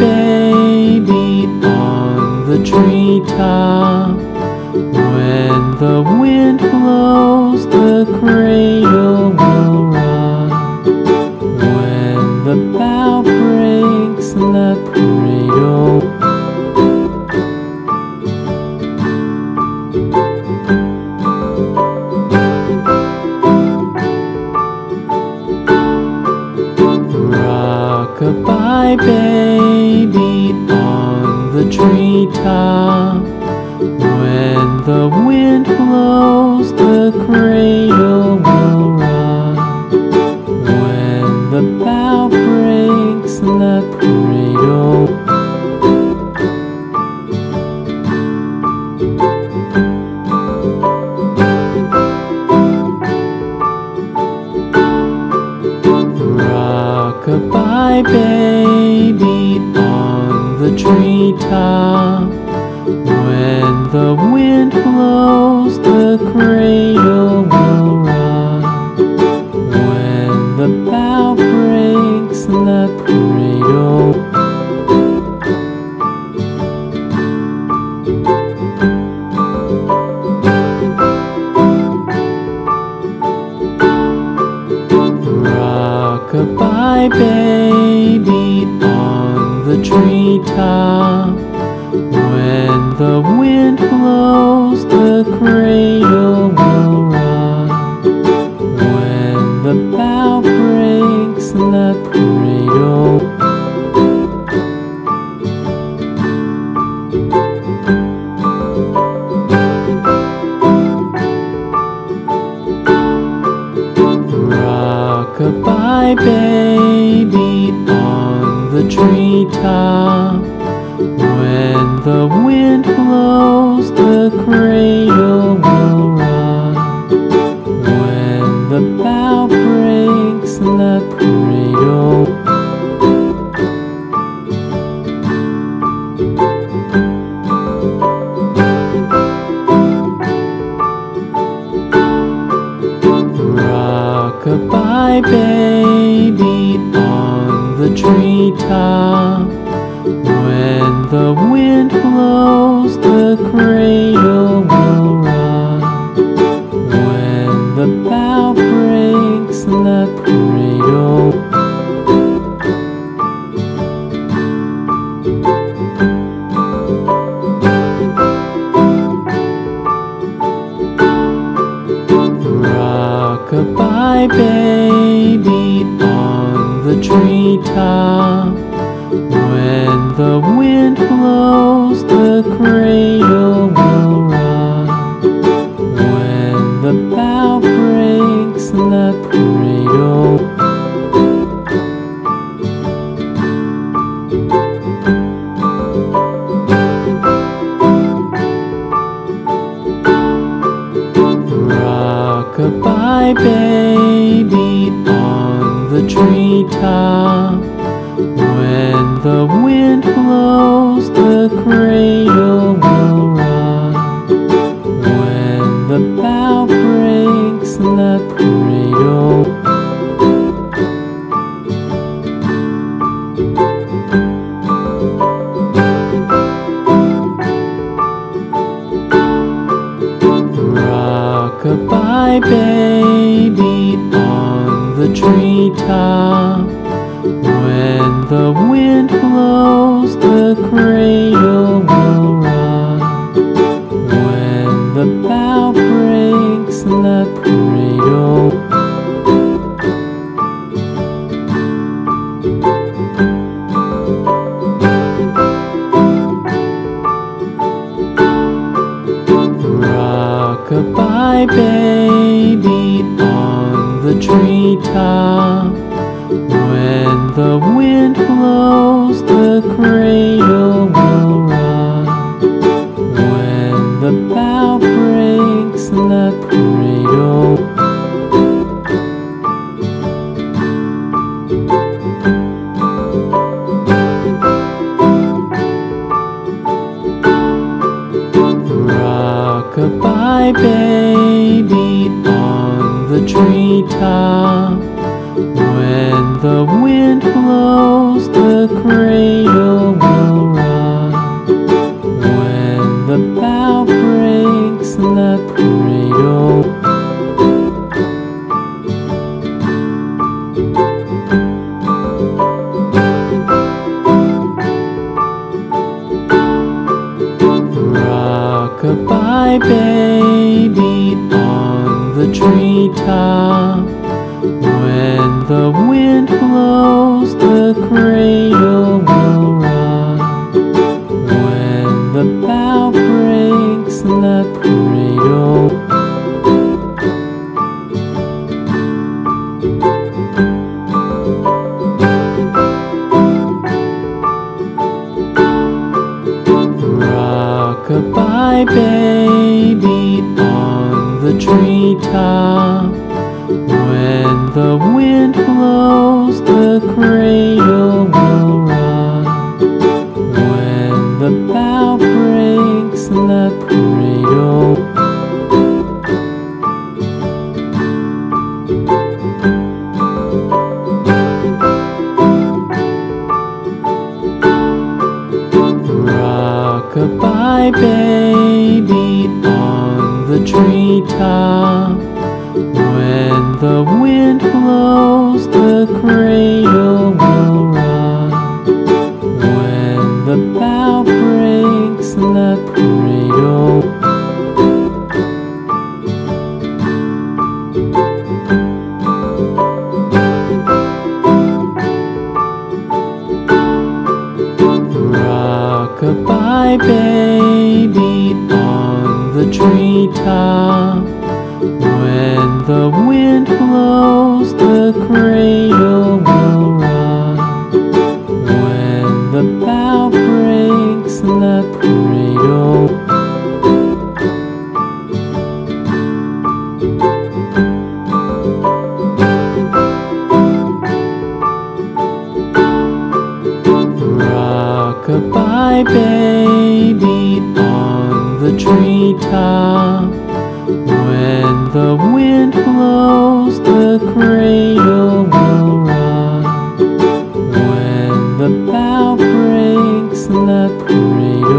baby on the treetop. When the wind blows, the cradle will rock. When the bough breaks, the cradle. Rock-a-bye, baby, on the treetop. When the wind blows, the cradle will rock. When the bough breaks, the cradle. Rock-a-bye, baby, on the treetop. When the wind blows, the cradle will rock. When the bough breaks, the cradle. Rock-a-bye, baby, on the treetop. When the wind blows, the cradle will rock. When the bough breaks, the cradle. Rock-a-bye, baby, on the treetop. When the wind blows, the cradle will rock. When the bough breaks, the cradle. Rock-a-bye, baby, on the treetop. When the wind blows, the cradle will rock. When the bough breaks, the cradle. Rock-a-bye, baby, on the treetop. When the wind blows, the cradle will rock. When the bough breaks, the cradle. Rock-a-bye, baby, on the treetop. When the wind blows, the cradle will rock. When the bough breaks, the cradle. Rock-a-bye, baby, on the treetop. When the wind blows, the cradle will rock. When the bough breaks, the cradle. Rock-a-bye, baby, on the treetop. When the wind blows, the cradle will rock. When the bough breaks, the cradle. Rock-a-bye, baby, on the treetop. When the wind blows, the cradle. the treetop. When the wind blows, the cradle will rock. When the bough breaks, the cradle. Rock-a-bye, baby, on the treetop. When the wind blows, the cradle will rock. When the bough breaks, the cradle. Rock-a-bye, baby, on the treetop. When the wind blows, the cradle will rock. When the bough breaks, the cradle. Rock-a-bye, baby, on the treetop. When the wind blows, the cradle will rock. When the bough breaks,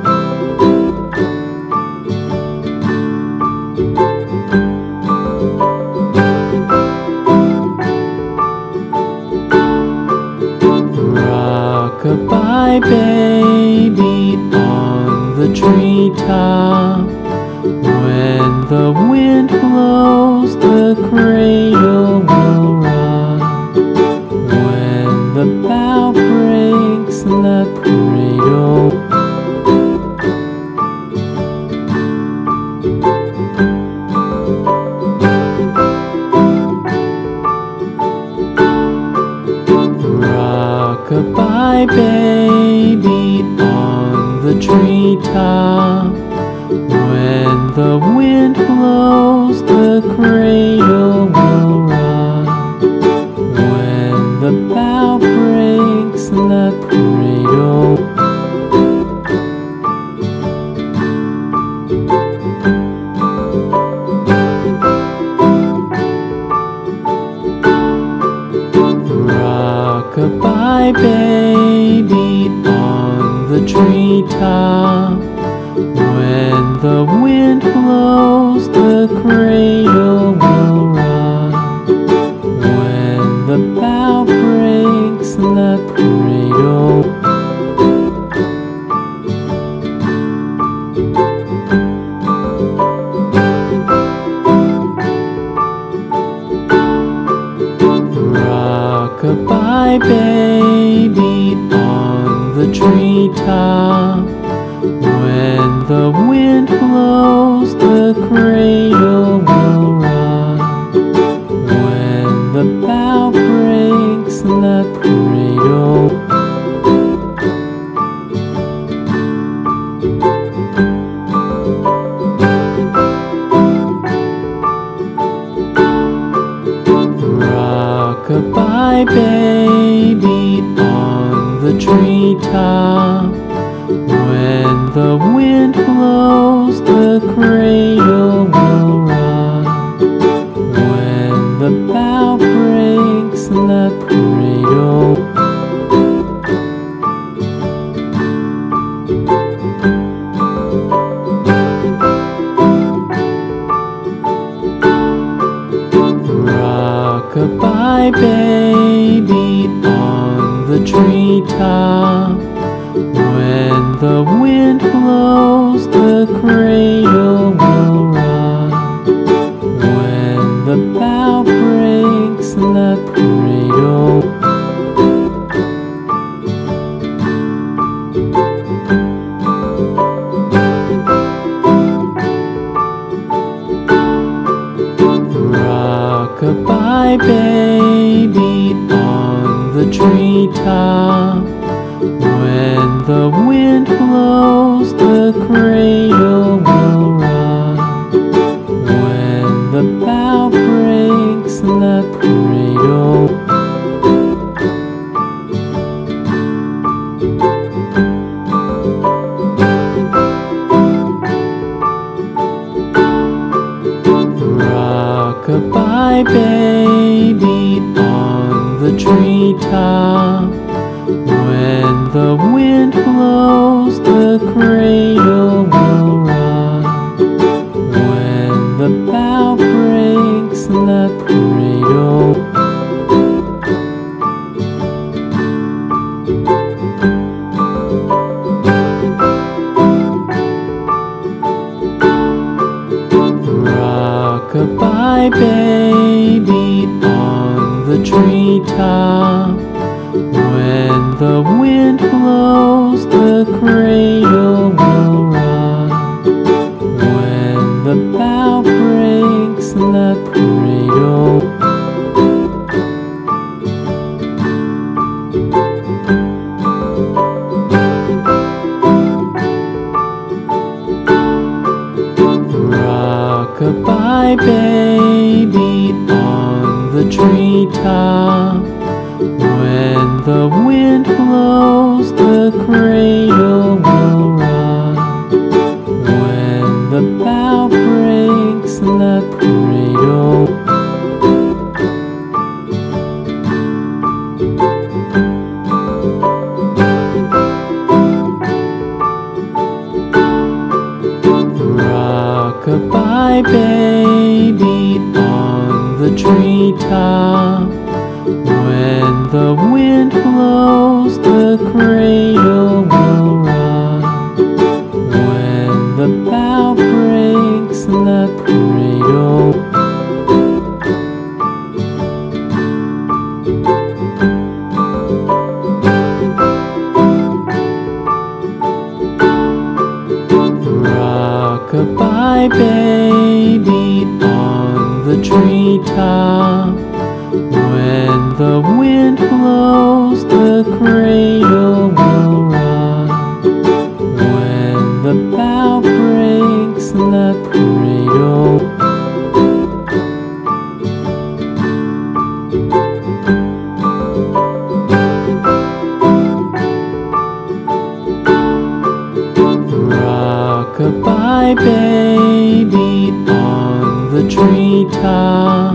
the cradle. Rock-a-bye, baby, on the treetop. When the wind blows, the cradle will rock. When the bough breaks, the cradle. Rock-a-bye, baby, on the treetop. When the wind blows, the cradle will rock. When the bough breaks, the cradle. Rock-a-bye, baby, on the treetop. When the wind blows, the cradle will rock. When the bough breaks, the cradle. Rock-a-bye, baby, on the treetop. When the wind blows, the cradle will rock. When the bough breaks, the cradle. Rock-a-bye, baby, on the treetop. When the wind blows, the cradle will rock. When the bough breaks, the cradle. Rock-a-bye, baby, on the treetop. When the wind blows, the cradle will rock. When the bough breaks, the cradle. Rock-a-bye, baby, on the treetop. When the wind blows, the cradle will rock. When wind blows, the cradle will rock. When the bough breaks, the cradle. Rock-a-bye, baby, on the treetop. When the wind blows, the cradle will rock. When the bough breaks, the cradle. Rock-a-bye, baby, on the treetop. When the wind blows, the cradle will rock. When the bough breaks, the cradle. Rock-a-bye, baby, on the treetop. When the wind blows, the cradle will rock. When the bough breaks, the cradle. Rock-a-bye, baby, on the treetop.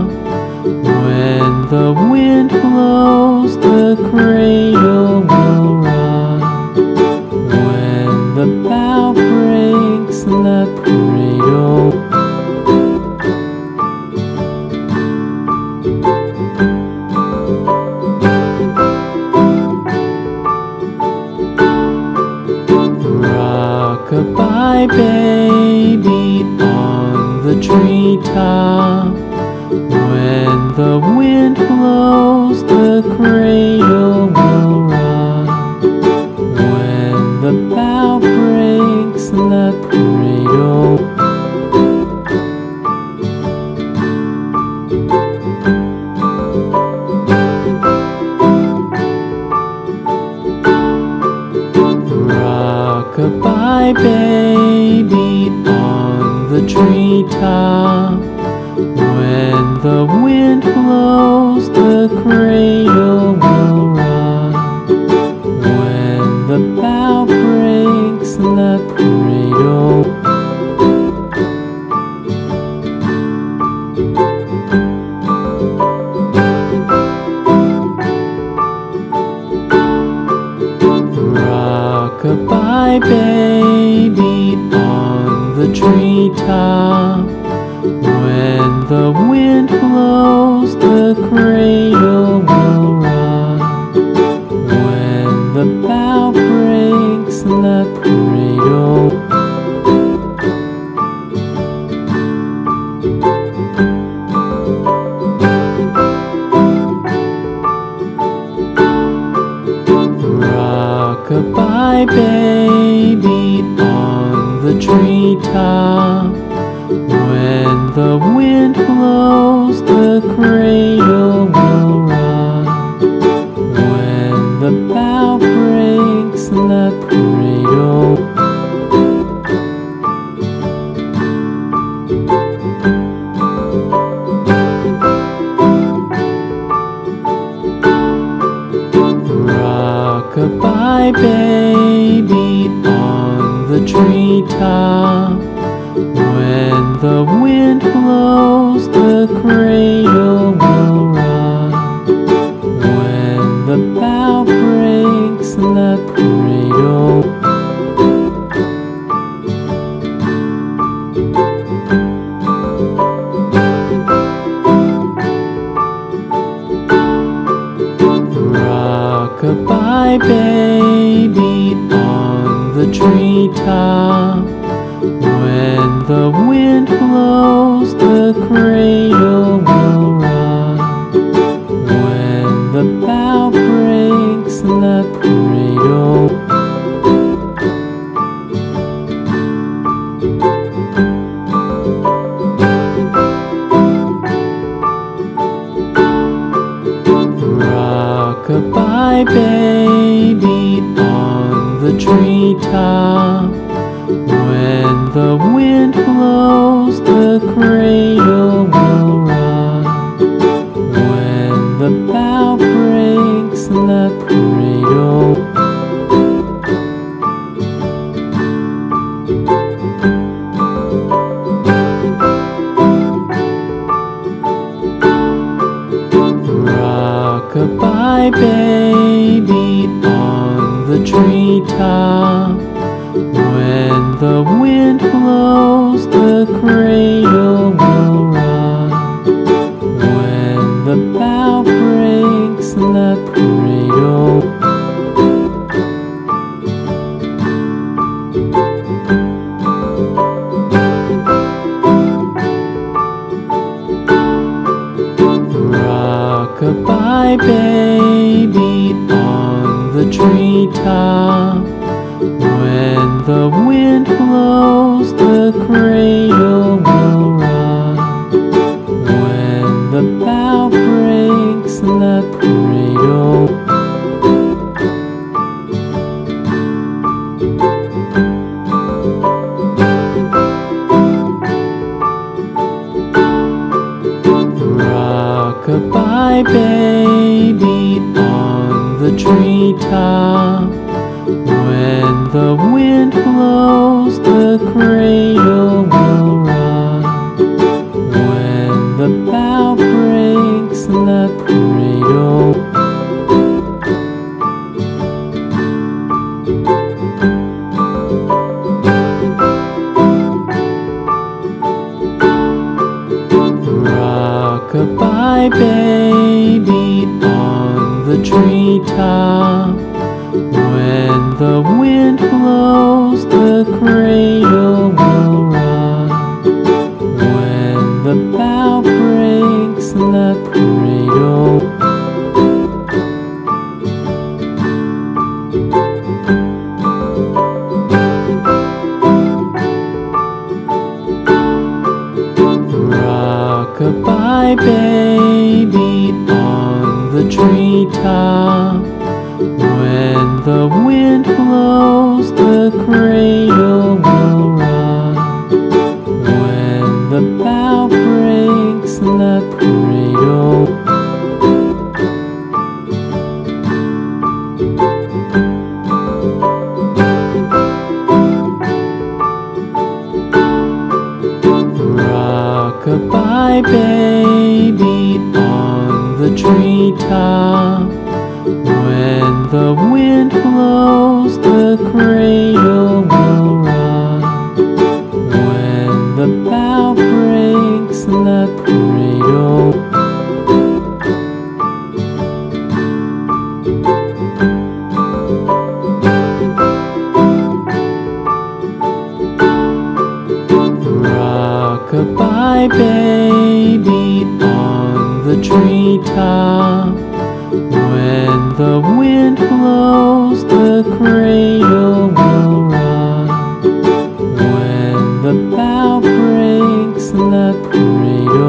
When the wind blows, the cradle will rock. When the bough breaks, the cradle. Rock-a-bye, baby, on the treetop. When the wind blows, the cradle will rock. When the bough breaks, the cradle. Rock-a-bye, baby, on the treetop. When the wind blows, the cradle will rock. When the bough breaks, the cradle. Rock-a-bye, baby, on the treetop. When the wind blows, the cradle will rock. When the bough breaks, the cradle. Rock-a-bye, baby, on the treetop. When the wind blows, the cradle will rock. When the bough breaks, the cradle. Rock-a-bye, baby, on the treetop. When the wind blows, the cradle will rock. When the bough breaks, the cradle. Rock-a-bye, baby, on the treetop. When the wind blows, the cradle will rock. When the bough breaks, the cradle. Rock-a-bye, baby, on the treetop. When the wind blows, the cradle will rock. When the bough breaks, the cradle. Rock-a-bye, baby, on the treetop. When the wind blows, the cradle will rock. When the bough breaks, the cradle. Rock-a-bye, baby, on the treetop. When the wind blows, the cradle will rock. When the bough breaks, the cradle. Rock-a-bye, baby, on the treetop. When the wind blows, the cradle will rock. When the bough breaks, the cradle. Rock-a-bye, baby, on the treetop. When the wind blows, the cradle will rock. When the bough breaks, the cradle. Rock-a-bye, baby, on the treetop. When the wind blows, the cradle will rock. When the bough breaks, the cradle. Rock-a-bye, baby, on the treetop. When the wind blows, the cradle will rock. When the bough breaks, the cradle.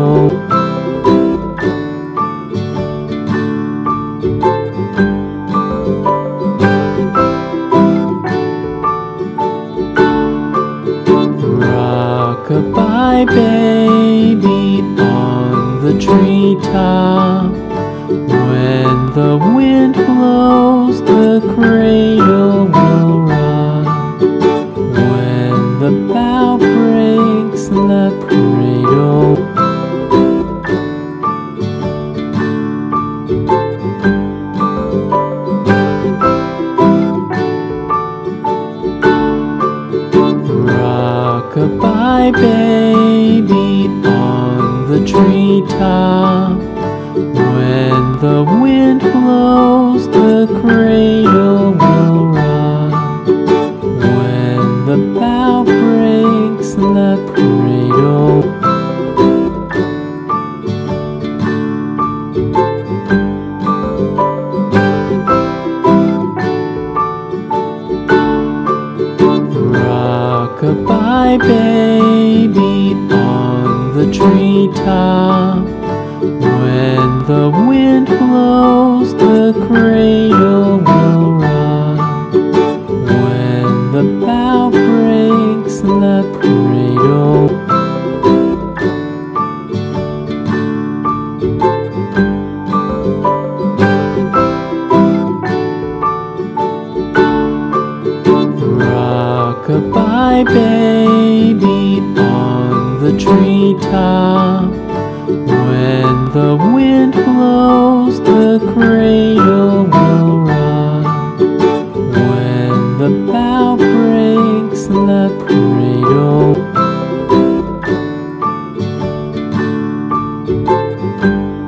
Rock-a-bye, baby, on the treetop. When the wind blows, the cradle will rock. When the bough breaks, the cradle. Rock-a-bye, baby, on the treetop. When the wind blows, the cradle will rock. When the bough breaks, the cradle. Rock-a-bye, baby, on the treetop. When the wind blows, the cradle will rock. When the bough breaks, the cradle. top. When the wind blows, the cradle will rock. When the bow breaks, the cradle will rock. Rock-a-bye, baby, on the treetop. When the wind blows, the cradle will rock. When the bough breaks, the cradle will rock. Rock-a-bye, baby, on the treetop. When the wind blows, the cradle will rock. When the bough breaks, the cradle will rock. Rock-a-bye, baby, on the treetop.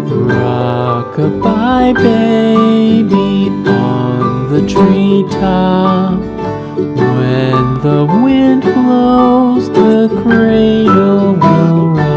When the wind blows, the cradle will rock. When the bough breaks, the cradle will rock.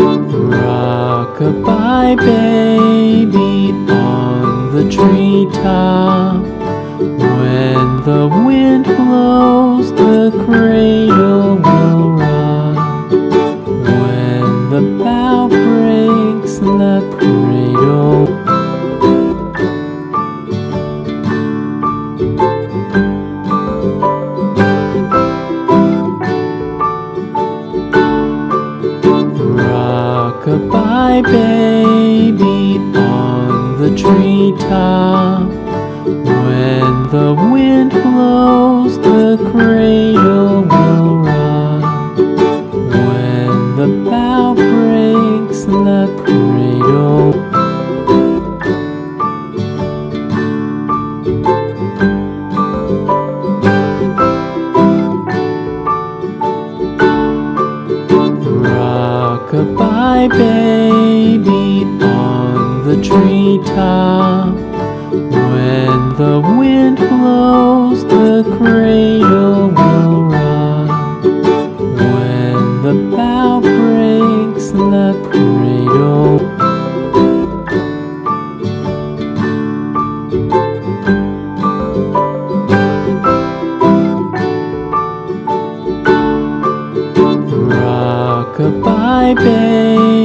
Rock-a-bye, baby, on the treetop. When the wind blows, the cradle will rock. When the bough breaks, the cradle will rock. Rock-a-bye, baby, on the treetop. When the wind blows, the cradle will rock.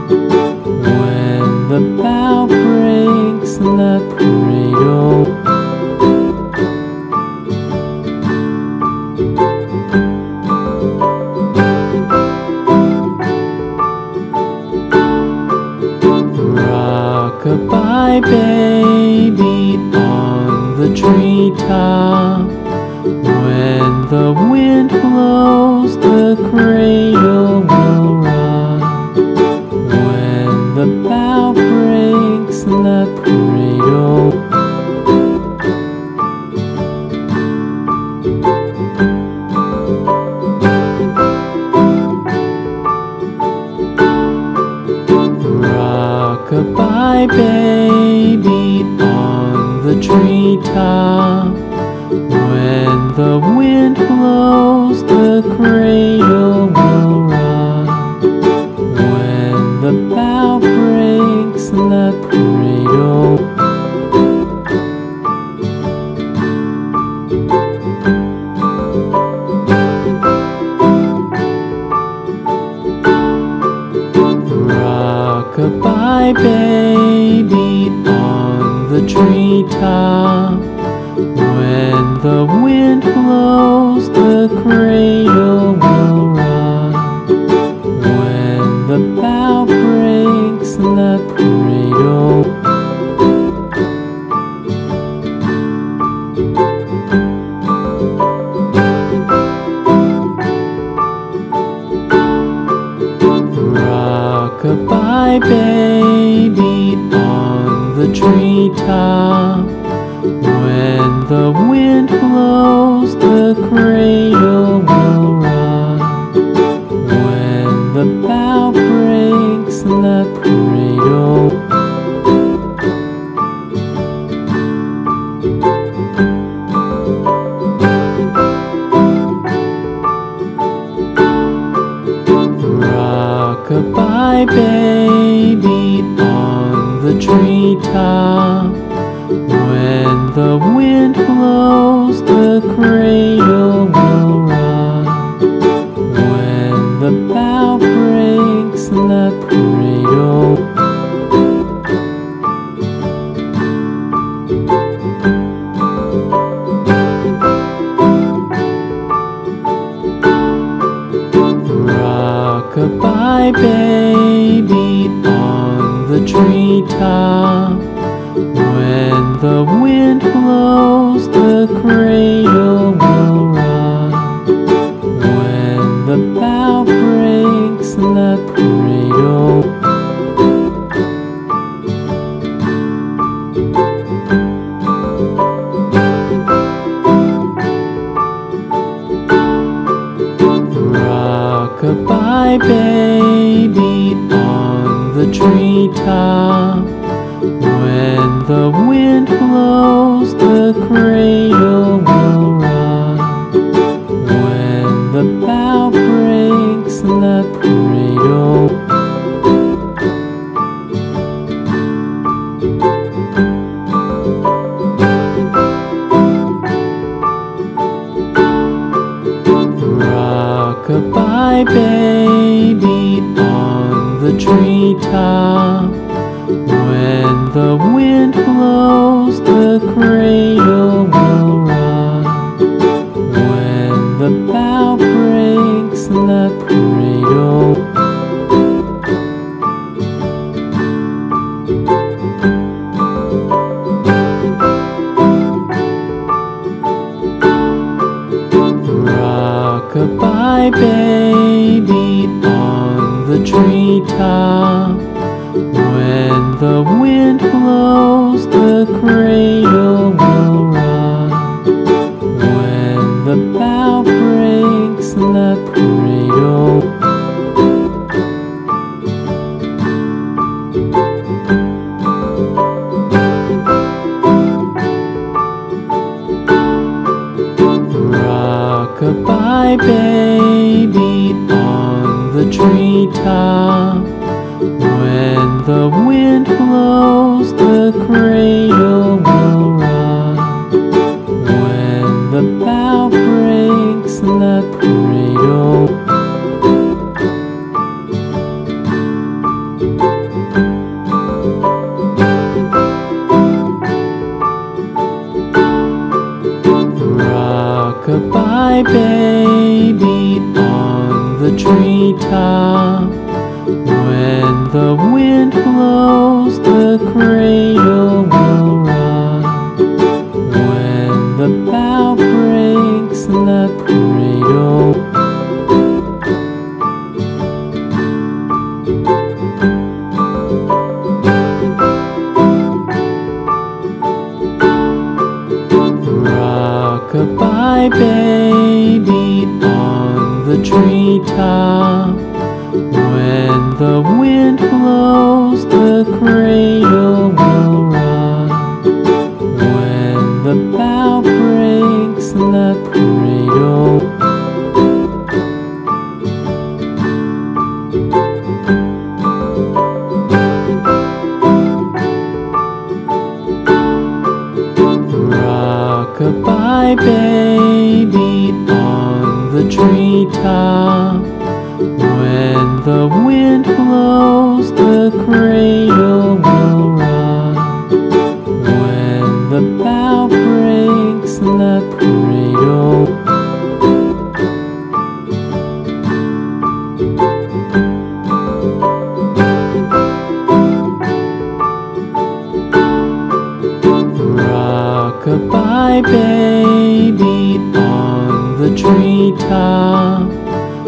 When the bough breaks, the cradle will rock. Rock-a-bye, baby, on the treetop. When the wind blows, the cradle will rock. When the bough breaks, the cradle will rock. Rock-a-bye, baby, on the treetop. When the wind blows, the cradle will rock. When the bough breaks, the cradle will rock. Rock-a-bye, baby, on the treetop. When the wind blows, the cradle will rock. When the bough breaks, the cradle will rock. Rock-a-bye, baby, on the treetop. When the wind blows, the cradle will rock. When the bough breaks, the cradle will rock. Rock-a-bye, baby, on the treetop. When the wind blows, the cradle will rock. When the wind blows, the cradle will rock. When the bough breaks, the cradle. Rock-a-bye, baby, on the treetop. When the wind blows, the cradle will rock. When the bough breaks, the cradle. Rock-a-bye, baby, on the treetop. When the wind blows, the cradle will rock. When the bough breaks, the cradle. Rock-a-bye, baby, on the treetop. When the wind blows, the cradle will rock. When the bough breaks, the cradle. Rock-a-bye, baby, on the treetop. When the wind blows, the cradle will rock. When the bough breaks, the cradle. Rock-a-bye, baby, on the treetop. When the wind blows, the cradle will rock. When the bough breaks, the cradle. Rock-a-bye, baby, on the treetop. When the wind blows, the cradle will rock. When the bough breaks, the cradle. Rock-a-bye, baby, on the treetop. When the wind blows, the cradle will rock. When the bough breaks, the cradle. Rock-a-bye, baby, on the treetop. When the wind blows, the cradle will rock. When the bough breaks, the cradle. Rock-a-bye, baby, on the treetop. When the wind blows, the cradle will rock. When the bough breaks, the cradle. Rock-a-bye, baby, on the treetop. When the wind blows, the cradle will rock. When the bough breaks, the cradle. the treetop.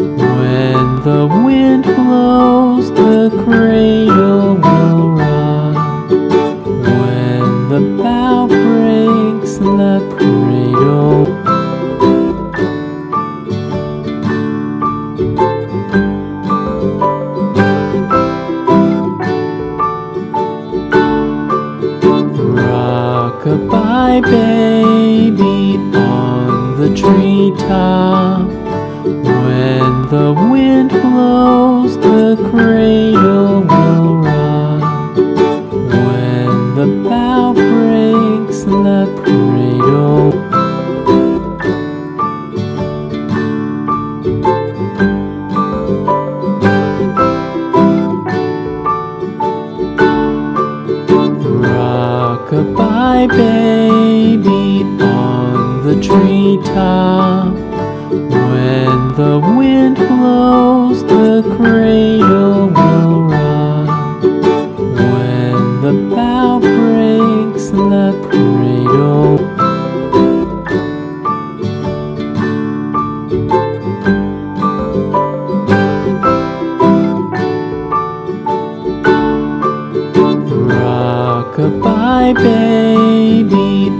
When the wind blows, the cradle will rock. When the bough breaks, the cradle. Rock-a-bye, baby, on the treetop. When the wind blows, the cradle will rock. When the bough breaks, the cradle. Rock-a-bye, baby,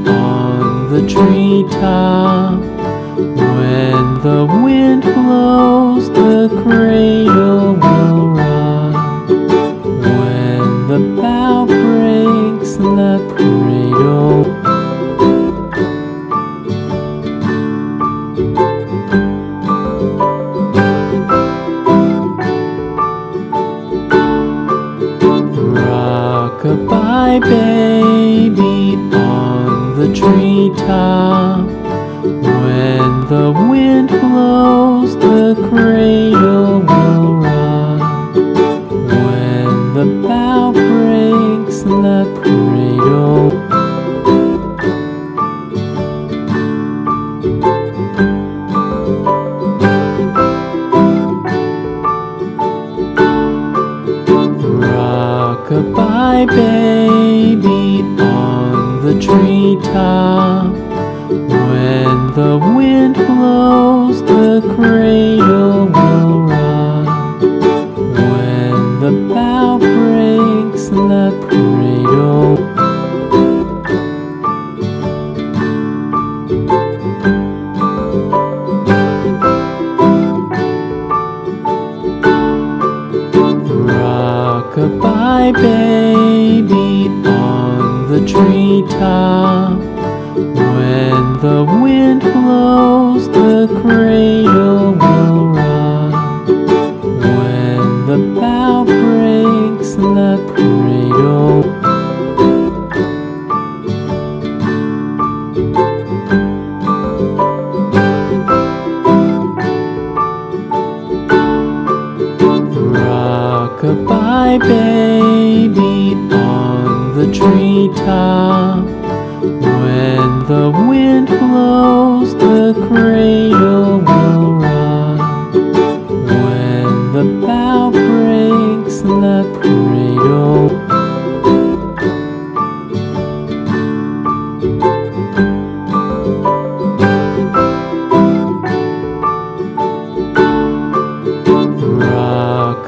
on the treetop. When the wind blows, the cradle will rock. When the bough breaks, the cradle. Rock-a-bye, baby, on the treetop. When the wind blows, the cradle will rock. When the bough breaks, the cradle. Rock-a-bye, baby, on the treetop. When the wind blows, the cradle will rock. When the bough breaks, the cradle. Rock-a-bye, baby, on the treetop. When the wind blows, the cradle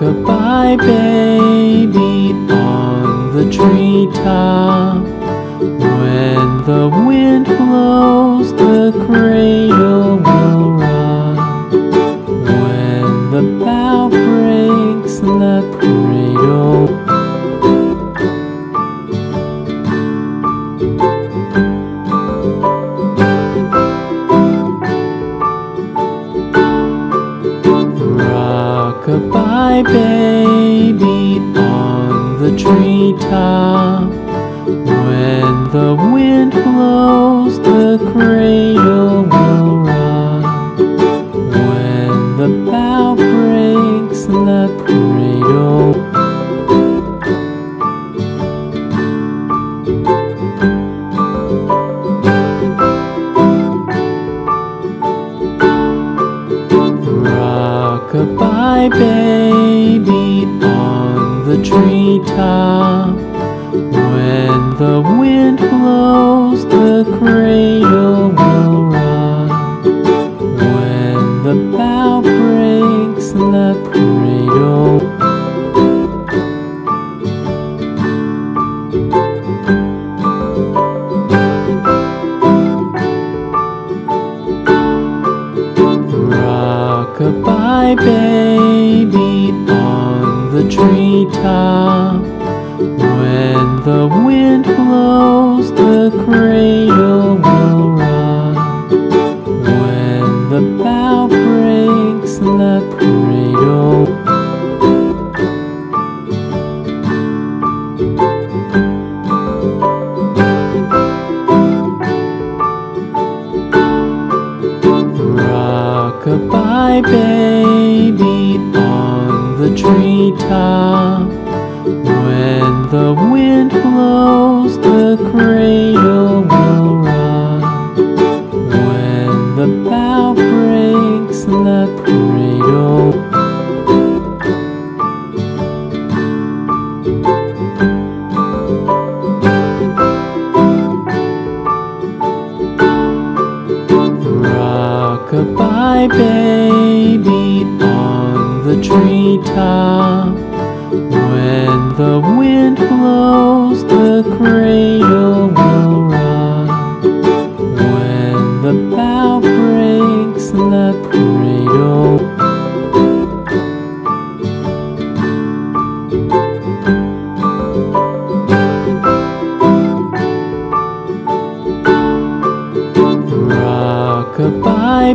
will rock. When the bough breaks, the cradle. Rock-a-bye, baby, on the treetop. When the wind blows, the cradle will rock. When the bough breaks, the cradle. Rock-a-bye, baby, on the treetop. When the wind blows, the cradle will rock. When the bough breaks, the cradle. Rock-a-bye, baby, on the treetop. When the wind blows, the cradle will rock. When the bough breaks, the cradle. Rock-a-bye, baby, on the treetop. When the wind blows, the cradle will rock. When the bough breaks, the cradle. Rock-a-bye, baby, on the treetop. When the wind blows, the cradle will rock. When the treetop. When the wind blows, the cradle will rock. When the bough breaks, the cradle. Rock-a-bye, baby, on the treetop. When the wind blows, the cradle will rock. When the bough breaks, the cradle. Rock-a-bye, baby, on the treetop. When the wind blows, the cradle will rock. When the bough breaks, the cradle. Rock-a-bye, baby, on the treetop. When the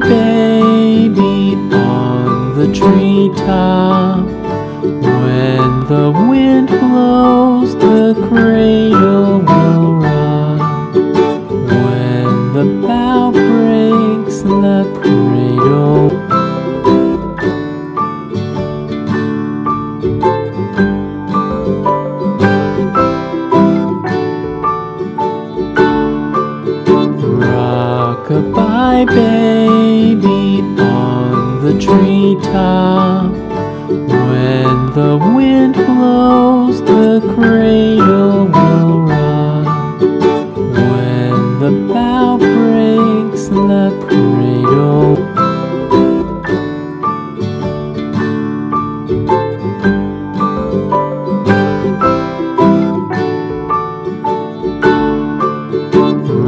wind blows, the cradle will rock. When the bough breaks, the cradle.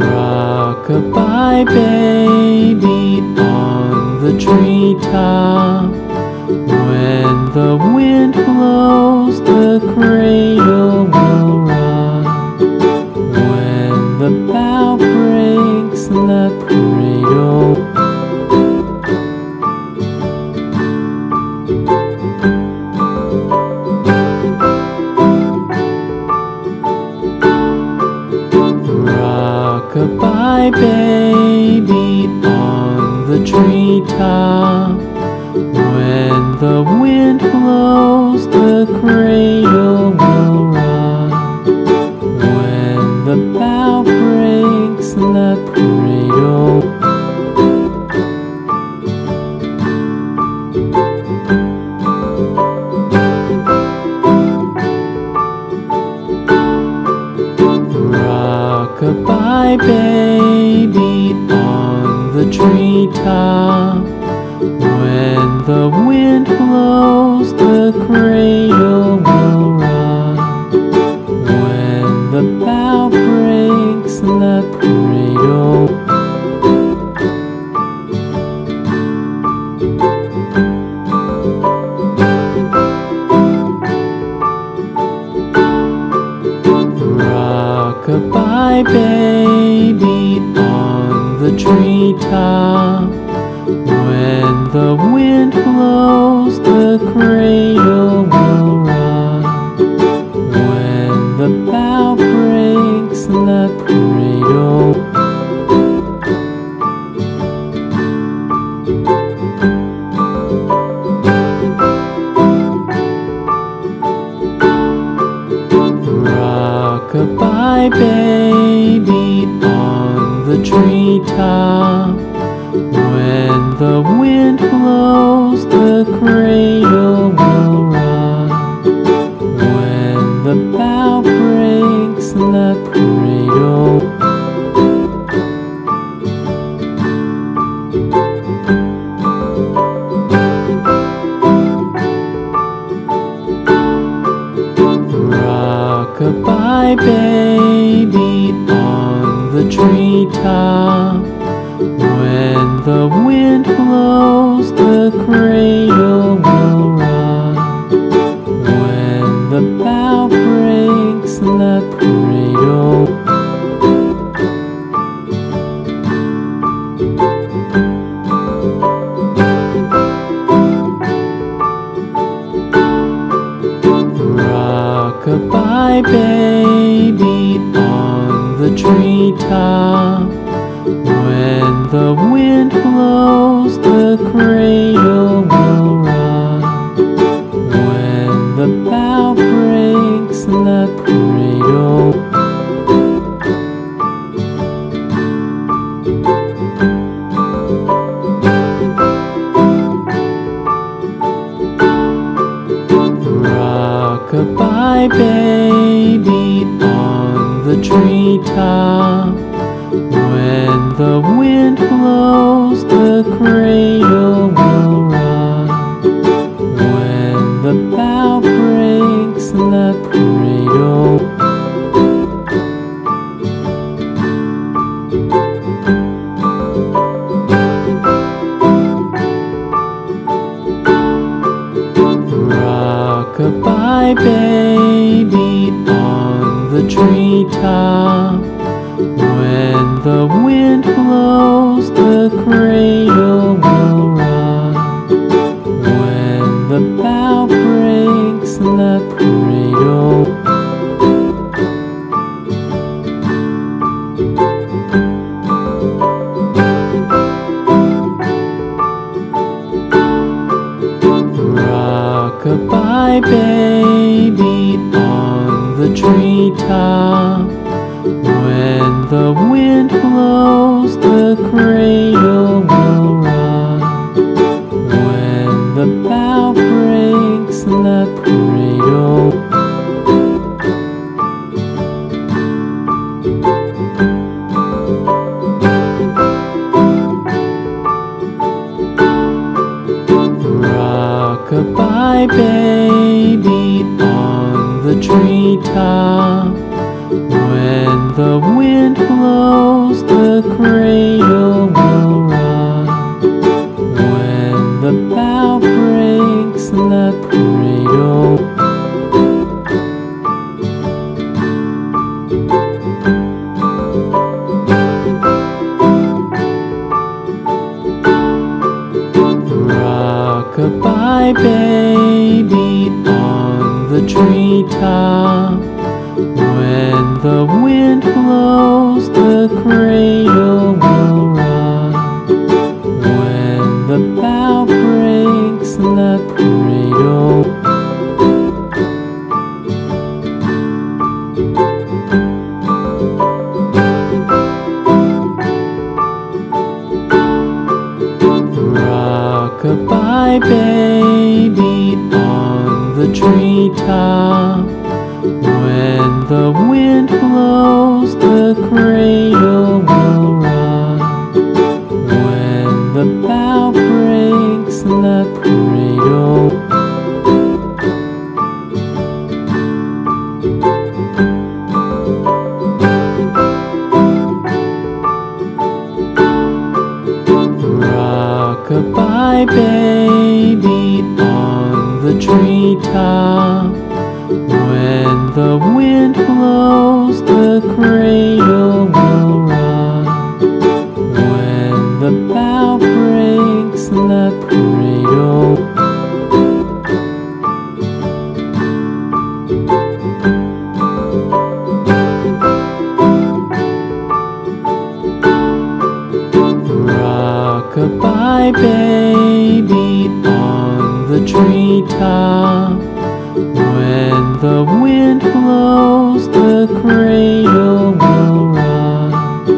Rock-a-bye, baby, on the treetop. When the wind blows, the cradle will rock. When the bough breaks, the cradle. Rock-a-bye, baby, on the treetop. When the wind blows, the cradle will rock. When the bough breaks, the cradle. Rock-a-bye, baby, on the treetop. When the wind blows, the cradle will rock. When the bough breaks, the cradle. Rock-a-bye, baby, on the treetop. When the wind blows, the cradle will rock. When the bough breaks, the cradle. Rock-a-bye, baby, on the treetop. When the wind blows, the cradle will rock. When the bough breaks, the cradle. Rock-a-bye, baby, on the treetop. When the wind blows, the cradle will rock. When the bough breaks, the cradle. Rock-a-bye, baby, on the treetop. When the wind blows, the cradle will rock. When my baby on the treetop. When the wind blows, the cradle will rock. When the bough breaks, the cradle. Rock-a-bye, baby, on the treetop. When the wind blows, the cradle will rock. When the bough breaks, the cradle. Rock-a-bye, baby, on the treetop. When the wind blows, the cradle will rock. When the bough breaks, the cradle. Rock-a-bye, baby, on the treetop. When the wind blows, the cradle will rock. When the bough breaks, the cradle. Rock-a-bye, baby, on the treetop. When the wind blows, the cradle will rock. When the bough breaks, the cradle. Rock-a-bye, baby, on the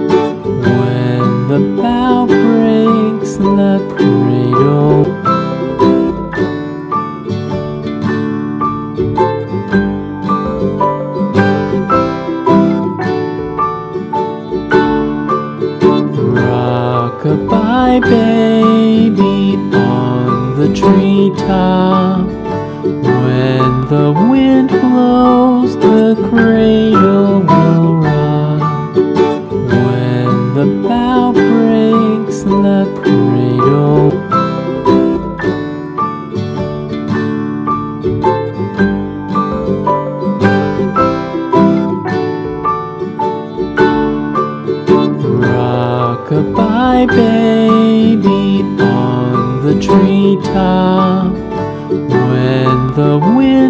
treetop. When the wind blows, the cradle will rock. When the bough breaks, the cradle. Rock-a-bye, baby, on the treetop. When the wind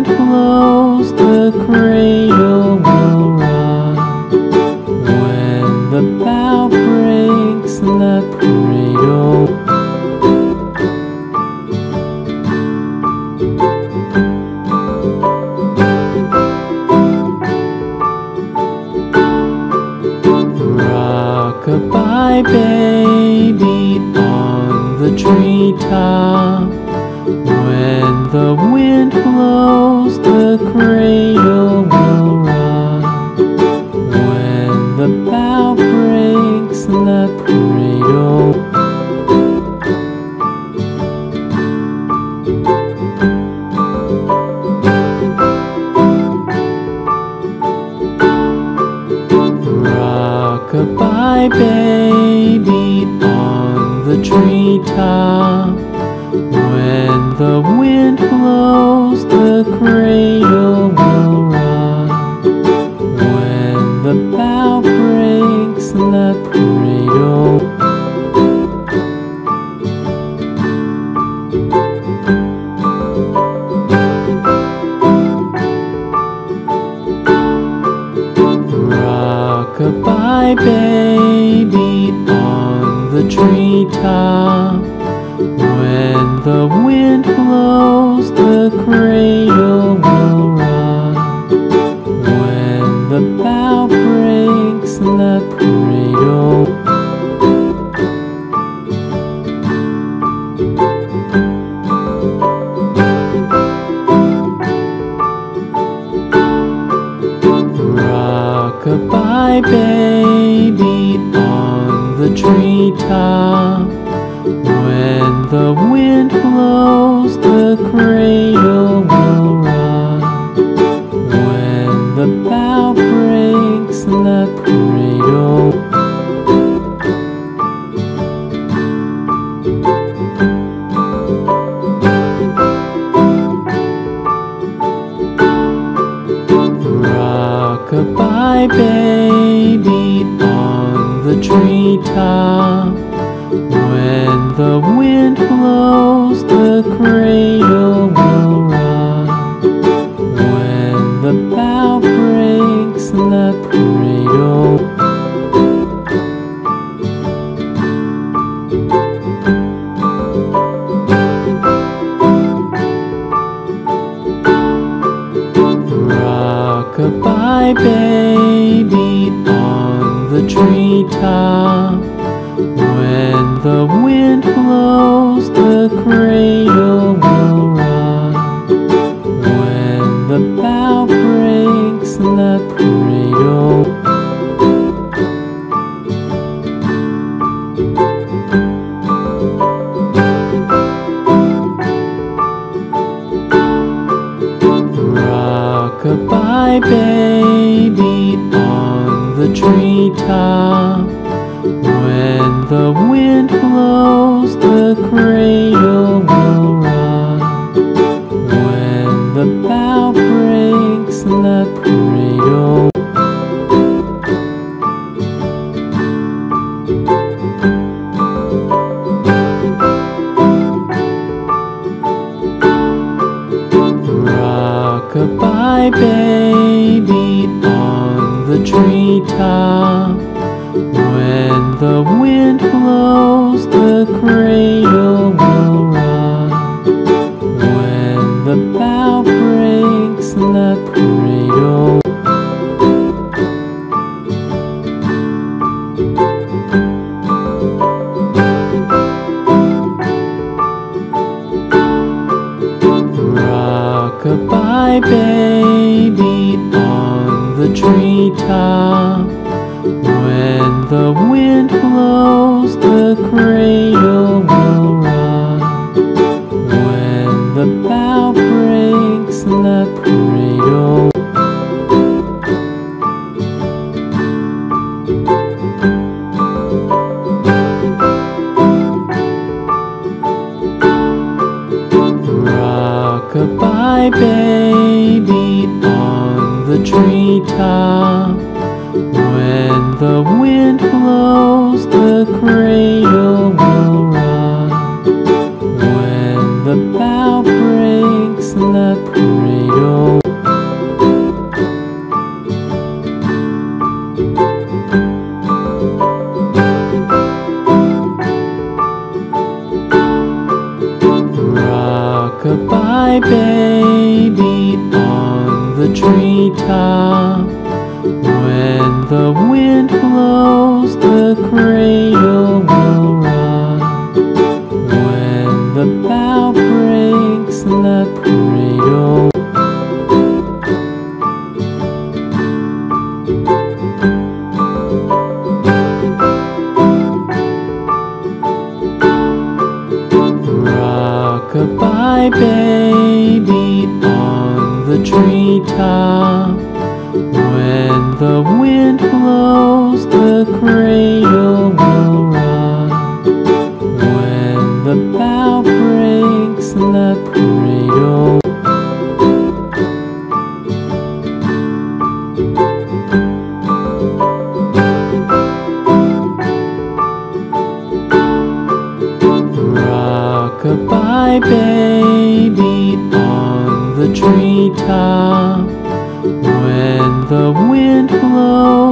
blows, the cradle will rock. When the bough breaks, the cradle. Rock-a-bye, baby, on the treetop. When the wind blows, the cradle will rock. When the bough breaks, the cradle. Rock-a-bye, baby, on the treetop. When the wind blows, the cradle will rock. When the bough breaks, the cradle. Rock-a-bye, baby, on the treetop. When the wind blows, the cradle will rock. When the bough breaks, the cradle. Rock-a-bye, baby, on the treetop. When the wind blows, the cradle will rock. When the bough breaks, the cradle. Rock-a-bye, baby, on the treetop. When the wind blows, the cradle will rock. When the bough breaks, the cradle. Rock-a-bye, baby, on the treetop. When the wind blows, the cradle will rock. When the bough breaks, the cradle. Rock-a-bye, baby, on the treetop. When the wind blows, the cradle will rock. When the bough breaks, the cradle. Rock-a-bye, baby, on the treetop. When the wind blows, the cradle will rock. When the bough breaks, the cradle. Rock-a-bye, baby, on the treetop. When the wind blows, the cradle will rock. When the bough breaks, the cradle. Rock-a-bye, baby, on the treetop. When the wind blows, the cradle will rock. When the bough breaks, the cradle. Rock-a-bye, baby, on the treetop. When the wind blows, the cradle will rock. When the bough breaks, the cradle. Rock-a-bye, baby, on the treetop. When the wind blows, the cradle will rock. When the bough breaks, the cradle. Rock-a-bye, baby, on the treetop. When the wind blows, the cradle will rock. When the bough breaks, the cradle. Rock-a-bye, baby, on the treetop. When the wind blows, the cradle will rock. When the bough breaks, the cradle. Goodbye, baby, on the treetop, when the wind blows.